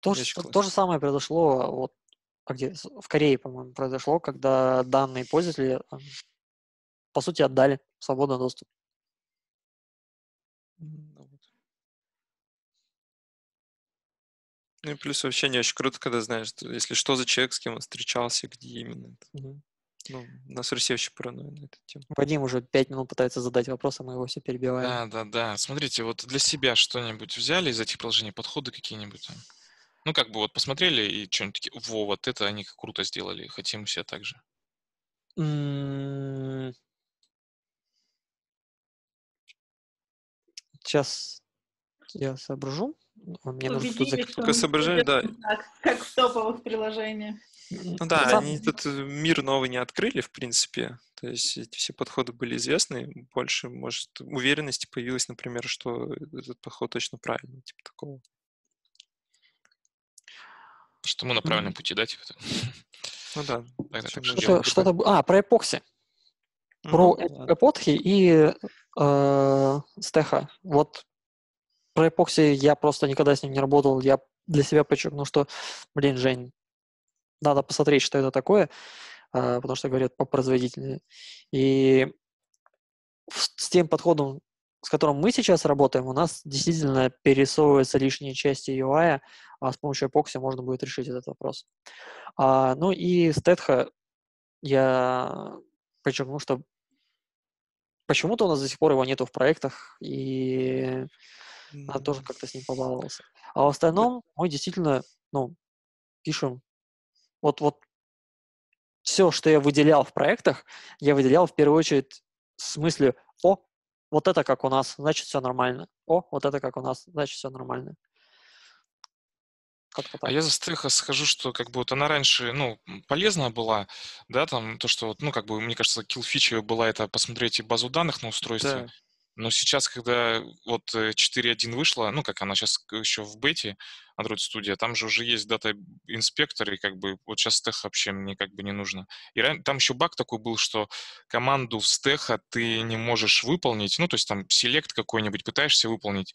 то, что, то же самое произошло вот, а где, в Корее, по-моему, произошло, когда данные пользователи, по сути, отдали в свободный доступ. Ну и плюс вообще не очень круто, когда знаешь, если что за человек, с кем он встречался, где именно. Угу. Ну, у нас в России вообще паранойя на эту тему. Вадим уже пять минут пытается задать вопрос, а мы его все перебиваем. Да, да, да. Смотрите, вот для себя что-нибудь взяли из этих приложений, подходы какие-нибудь? Ну, как бы вот посмотрели и что-нибудь такие, во, вот это они круто сделали, хотим у себя так же. Mm-hmm. Сейчас я соображу. Мне нужно тут зак... Только соображаю, да. Так, как в топовых приложениях. Ну да, Сам... они тут мир новый не открыли, в принципе. То есть эти все подходы были известны. Больше, может, уверенности появилась, например, что этот подход точно правильный, типа такого. Что мы на правильном пути, да, типа? Ну да. Что-то... А, про Epoxy. Про Epoxy и Stetho. Вот. Про Epoxy я просто никогда с ним не работал. Я для себя подчеркнул, что, блин, Жень, надо посмотреть, что это такое, потому что говорят по производительности. И с тем подходом, с которым мы сейчас работаем, у нас действительно перерисовываются лишние части ю ай, а с помощью Epoxy можно будет решить этот вопрос. А, ну и Stetho я подчеркнул, что почему-то у нас до сих пор его нету в проектах, и надо тоже как-то с ним побаловался. А в остальном мы действительно, ну, пишем. Вот, вот все, что я выделял в проектах, я выделял в первую очередь с мыслью, о, вот это как у нас, значит все нормально. О, вот это как у нас, значит все нормально. Как-то так. А я за Стэхо схожу, что как бы вот она раньше, ну, полезна была, да, там то, что, ну, как бы, мне кажется, килл-фича была это посмотреть и базу данных на устройстве. Да. Но сейчас, когда вот четыре точка один вышла, ну, как она сейчас еще в бете, Android Studio, там же уже есть дата-инспектор, и как бы вот сейчас Стэхо вообще мне как бы не нужно. И там еще баг такой был, что команду в Стэхо ты не можешь выполнить, ну, то есть там селект какой-нибудь пытаешься выполнить,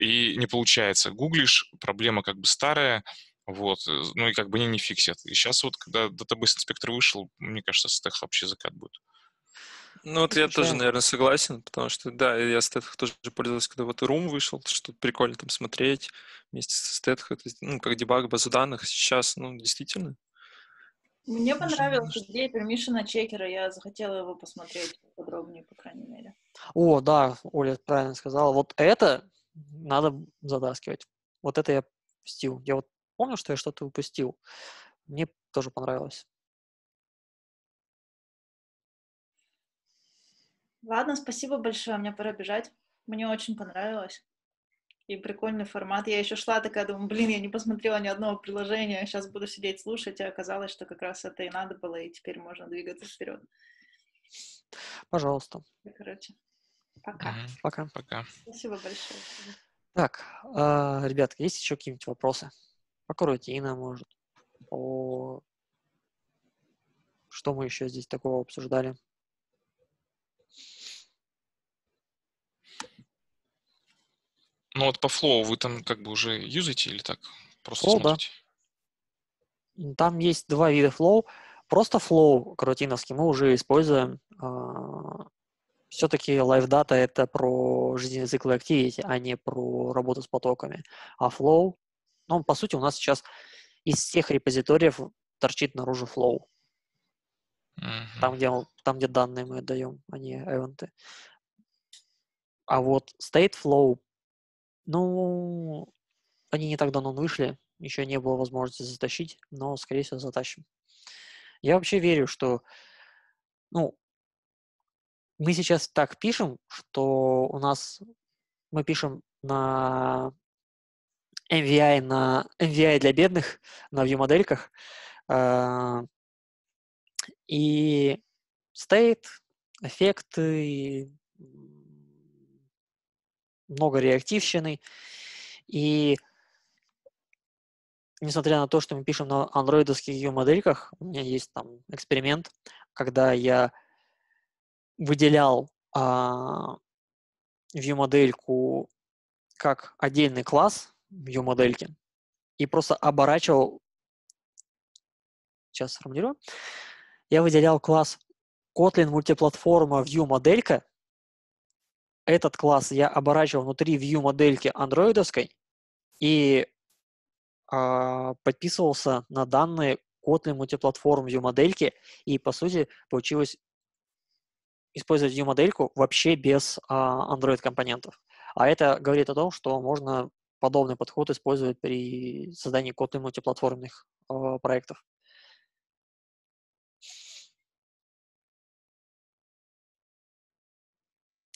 и не получается. Гуглишь, проблема как бы старая, вот, ну и как бы они не фиксят. И сейчас вот, когда датабейс-инспектор вышел, мне кажется, Стэхо вообще закат будет. Ну вот я тоже, наверное, согласен, потому что, да, я Стэхо тоже пользовался, когда вот Room вышел, что прикольно там смотреть вместе со Стэхо, ну, как дебаг базы данных сейчас, ну, действительно. Мне понравилась идея пермишена чекера, я захотела его посмотреть подробнее, по крайней мере. О, да, Оля правильно сказала, вот это... Надо затаскивать. Вот это я упустил. Я вот помню, что я что-то упустил. Мне тоже понравилось. Ладно, спасибо большое. Мне пора бежать. Мне очень понравилось. И прикольный формат. Я еще шла такая, думаю, блин, я не посмотрела ни одного приложения. Сейчас буду сидеть слушать. И оказалось, что как раз это и надо было. И теперь можно двигаться вперед. Пожалуйста. Короче. Пока. Угу. Пока. Пока. Спасибо большое. Так, э, ребятки, есть еще какие-нибудь вопросы? По коротине, может. О... Что мы еще здесь такого обсуждали? Ну вот по Flow вы там как бы уже юзаете или так? Просто Flow, смотрите? Да. Там есть два вида Flow. Просто Flow коротиновский мы уже используем. Э, Все-таки LiveData — это про жизненный цикл Activity, а не про работу с потоками. А Flow, ну, по сути, у нас сейчас из всех репозиториев торчит наружу Flow. Mm-hmm. Там, где, там, где данные мы отдаем, а не эвенты. А вот StateFlow, ну, они не так давно вышли, еще не было возможности затащить, но, скорее всего, затащим. Я вообще верю, что, ну, мы сейчас так пишем, что у нас мы пишем на эм ви ай, на эм ви ай для бедных, на view-модельках. И state, эффекты, много реактивщины. И несмотря на то, что мы пишем на андроидовских view-модельках, у меня есть там эксперимент, когда я выделял а, view-модельку как отдельный класс view-модельки и просто оборачивал, сейчас сформулирую, я выделял класс Kotlin мультиплатформа view-моделька, этот класс я оборачивал внутри view-модельки андроидовской и а, подписывался на данные Kotlin мультиплатформ view-модельки, и по сути получилось использовать view-модельку вообще без а, Android-компонентов. А это говорит о том, что можно подобный подход использовать при создании Kotlin мультиплатформенных а, проектов.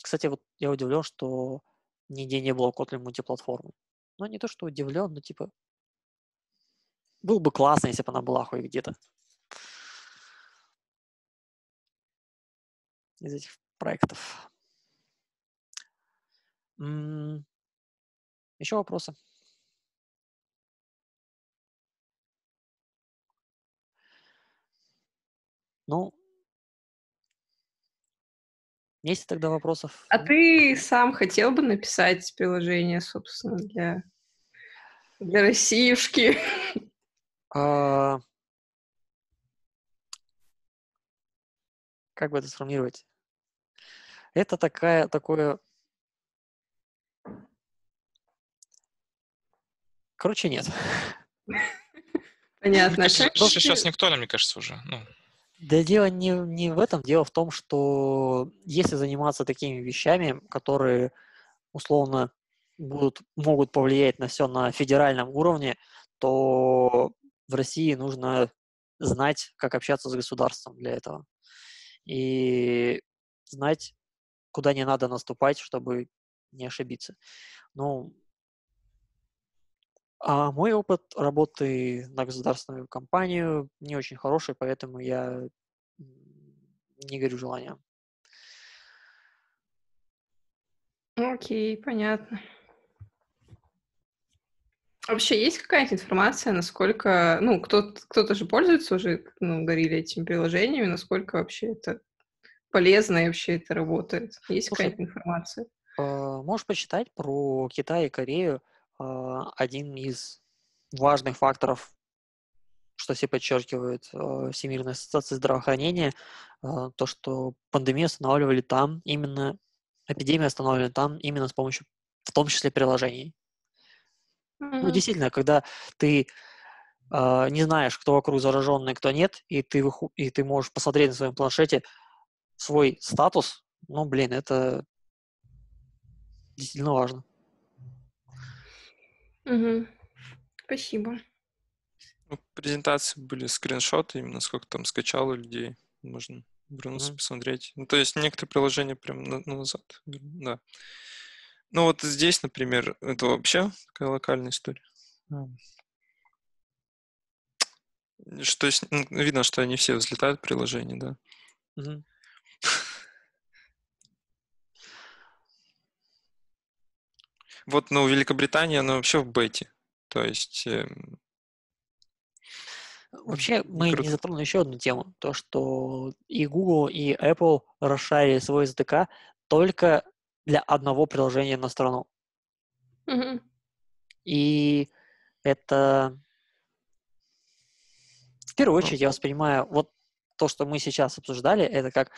Кстати, вот я удивлен, что нигде не было Kotlin мультиплатформы. Но не то, что удивлен, но типа было бы классно, если бы она была хоть где-то. Из этих проектов. Еще вопросы? Ну, есть тогда вопросов? А ты сам хотел бы написать приложение, собственно, для, для Россиюшки? А... Как бы это сформулировать? Это такая, такое... Короче, нет. Понятно. Кажется, тоже сейчас никто, мне кажется, уже. Ну. Да дело не, не в этом. Дело в том, что если заниматься такими вещами, которые, условно, будут, могут повлиять на все на федеральном уровне, то в России нужно знать, как общаться с государством для этого. И знать, куда не надо наступать, чтобы не ошибиться. Ну, А мой опыт работы на государственную компанию не очень хороший, поэтому я не горю желанием. Окей, понятно. Вообще есть какая-то информация, насколько, ну, кто-то, кто-то же пользуется уже, ну, говорили этими приложениями, насколько вообще это полезно и вообще это работает? Есть Слушай, какая-то информация? Можешь почитать про Китай и Корею. Один из важных факторов, что все подчеркивают, Всемирная ассоциация здравоохранения, то, что пандемию останавливали там, именно эпидемию останавливали там именно с помощью, в том числе, приложений. Mm-hmm. Ну, действительно, когда ты э, не знаешь, кто вокруг зараженный, кто нет, и ты, выху... и ты можешь посмотреть на своем планшете свой статус, ну, блин, это действительно важно. Mm-hmm. Спасибо. Ну, в презентации были скриншоты, именно сколько там скачало людей, можно вернуться mm-hmm. посмотреть. Ну, то есть некоторые приложения прям на- назад, да. Ну, вот здесь, например, это вообще такая локальная история. Mm. Что, видно, что они все взлетают в приложении, да. Mm-hmm. Вот, ну, Великобритания, она вообще в бете. То есть... Э, вообще, мы круто. Не затронули еще одну тему. То, что и Google, и Apple расширили свой эс ди кей только... для одного приложения на страну. Mm-hmm. И это... В первую очередь я воспринимаю вот то, что мы сейчас обсуждали, это как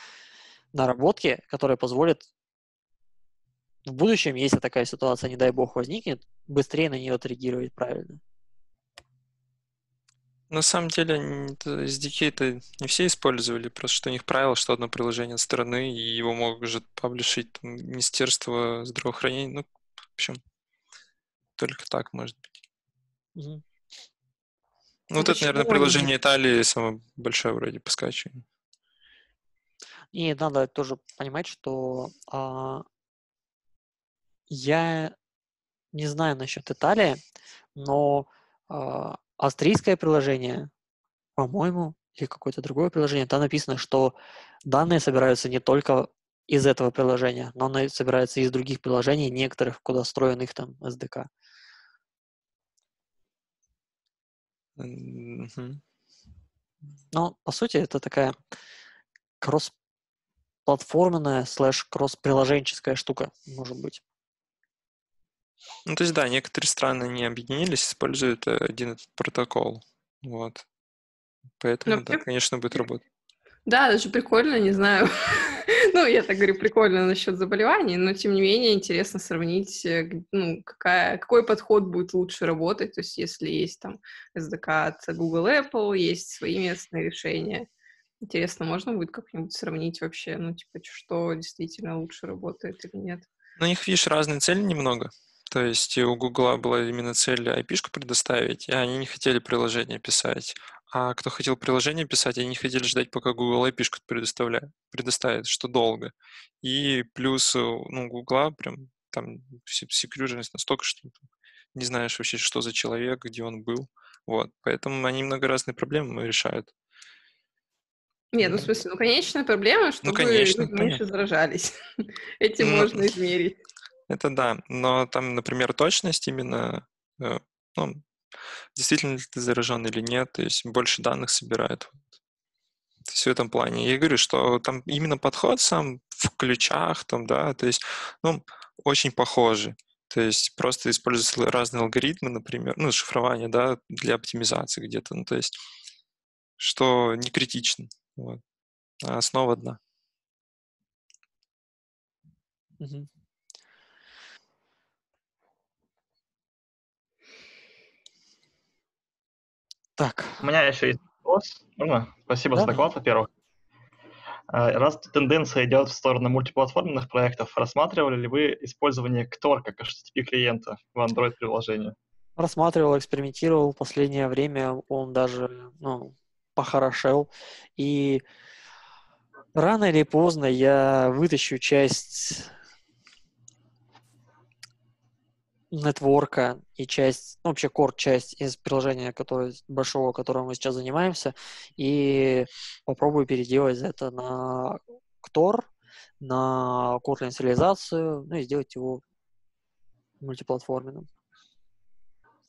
наработки, которые позволят в будущем, если такая ситуация, не дай бог, возникнет, быстрее на нее отреагировать правильно. На самом деле, эс ди кей-то не все использовали, просто что у них правило, что одно приложение от страны, и его может паблишить там, Министерство здравоохранения. Ну, в общем, только так может быть. Угу. Ну, вот это, наверное, приложение Италии самое большое вроде по скачиванию. И надо тоже понимать, что а, я не знаю насчет Италии, но... А, австрийское приложение, по-моему, или какое-то другое приложение, там написано, что данные собираются не только из этого приложения, но они собираются из других приложений, некоторых, куда встроен их там эс ди кей. Mm-hmm. Но, по сути, это такая кросс-платформенная слэш-кросс-приложенческая штука, может быть. Ну, то есть, да, некоторые страны не объединились, используют один этот протокол, вот. Поэтому, Но, да, при... конечно, будет работать. Да, даже прикольно, не знаю. Ну, я так говорю, прикольно насчет заболеваний, но, тем не менее, интересно сравнить, ну, какая, какой подход будет лучше работать, то есть, если есть там эс ди кей от Google, Apple, есть свои местные решения. Интересно, можно будет как-нибудь сравнить вообще, ну, типа, что действительно лучше работает или нет? Ну, у них, видишь, разные цели немного. То есть у Гугла была именно цель ай пи-шку предоставить, и они не хотели приложение писать. А кто хотел приложение писать, они не хотели ждать, пока Google ай пи-шку предоставит, что долго. И плюс ну, Гугла прям там секьюрность настолько, что не знаешь вообще, что за человек, где он был. Вот. Поэтому они много разных проблем решают. Нет, ну в смысле, ну конечная проблема, чтобы ну, конечно, люди меньше заражались. Этим ну, можно измерить. Это да, но там, например, точность именно, ну, действительно ли ты заражен или нет, то есть больше данных собирают. То есть в этом плане. Я говорю, что там именно подход сам в ключах, там, да, то есть, ну, очень похожий. То есть просто используются разные алгоритмы, например, ну, шифрование, да, для оптимизации где-то, ну, то есть, что не критично, вот. А основа одна. Mm-hmm. Так. У меня еще есть вопрос. Можно? Спасибо да? за доклад, во-первых. Раз тенденция идет в сторону мультиплатформенных проектов, рассматривали ли вы использование Ktor как эйч ти ти пи клиента в Android-приложении? Рассматривал, экспериментировал. В последнее время он даже ну, похорошел. И рано или поздно я вытащу часть нетворка и часть, ну, вообще core-часть из приложения, которое, большого, которым мы сейчас занимаемся, и попробую переделать это на Ktor, на Kotlin сериализацию, ну и сделать его мультиплатформенным.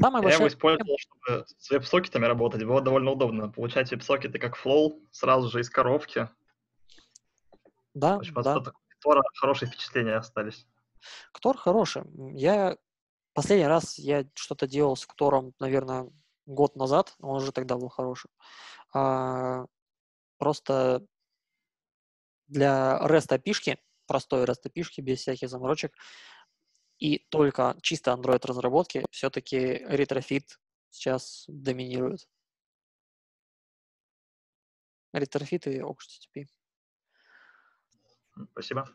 Самое Я большое... его использовал, чтобы с веб-сокетами работать. Было довольно удобно получать веб-сокеты как флоу сразу же из коробки. Да, в общем, да. От Ктора хорошие впечатления остались. Ктор хороший. Я последний раз я что-то делал с Ктором, наверное, год назад. Он уже тогда был хороший. А, просто для REST-апишки, простой REST-апишки, без всяких заморочек, и только чисто Android-разработки, все-таки Retrofit сейчас доминирует. Retrofit и Oxytp. Спасибо.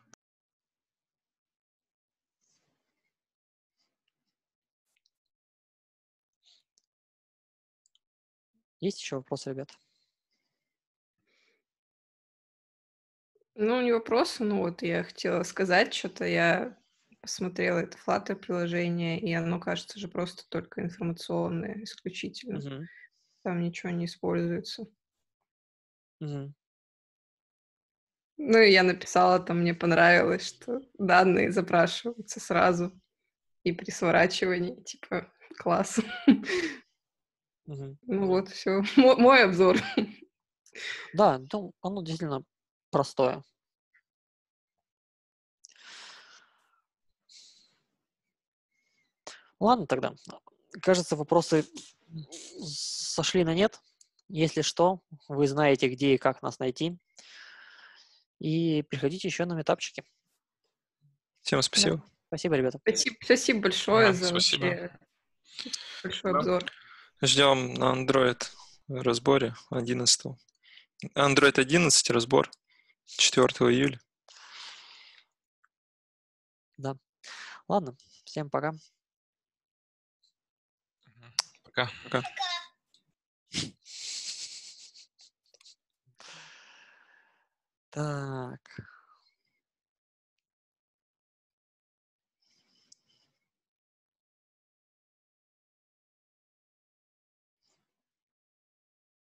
Есть еще вопросы, ребят? Ну, не вопросы, но вот я хотела сказать что-то. Я смотрела это Flutter приложение, и оно, кажется, же просто только информационное, исключительно. Uh-huh. Там ничего не используется. Uh-huh. Ну, и я написала, там мне понравилось, что данные запрашиваются сразу и при сворачивании, типа, класс. Uh-huh. Ну вот, все. М- мой обзор. Да, ну, оно действительно простое. Ладно тогда. Кажется, вопросы сошли на нет. Если что, вы знаете, где и как нас найти. И приходите еще на метапчики. Всем спасибо. Да. Спасибо, ребята. Спасибо, спасибо большое да, за спасибо. большой да. обзор. Ждем на Android разборе одиннадцатого. Android одиннадцать разбор четвёртого июля. Да. Ладно. Всем пока. Пока. Пока. Так.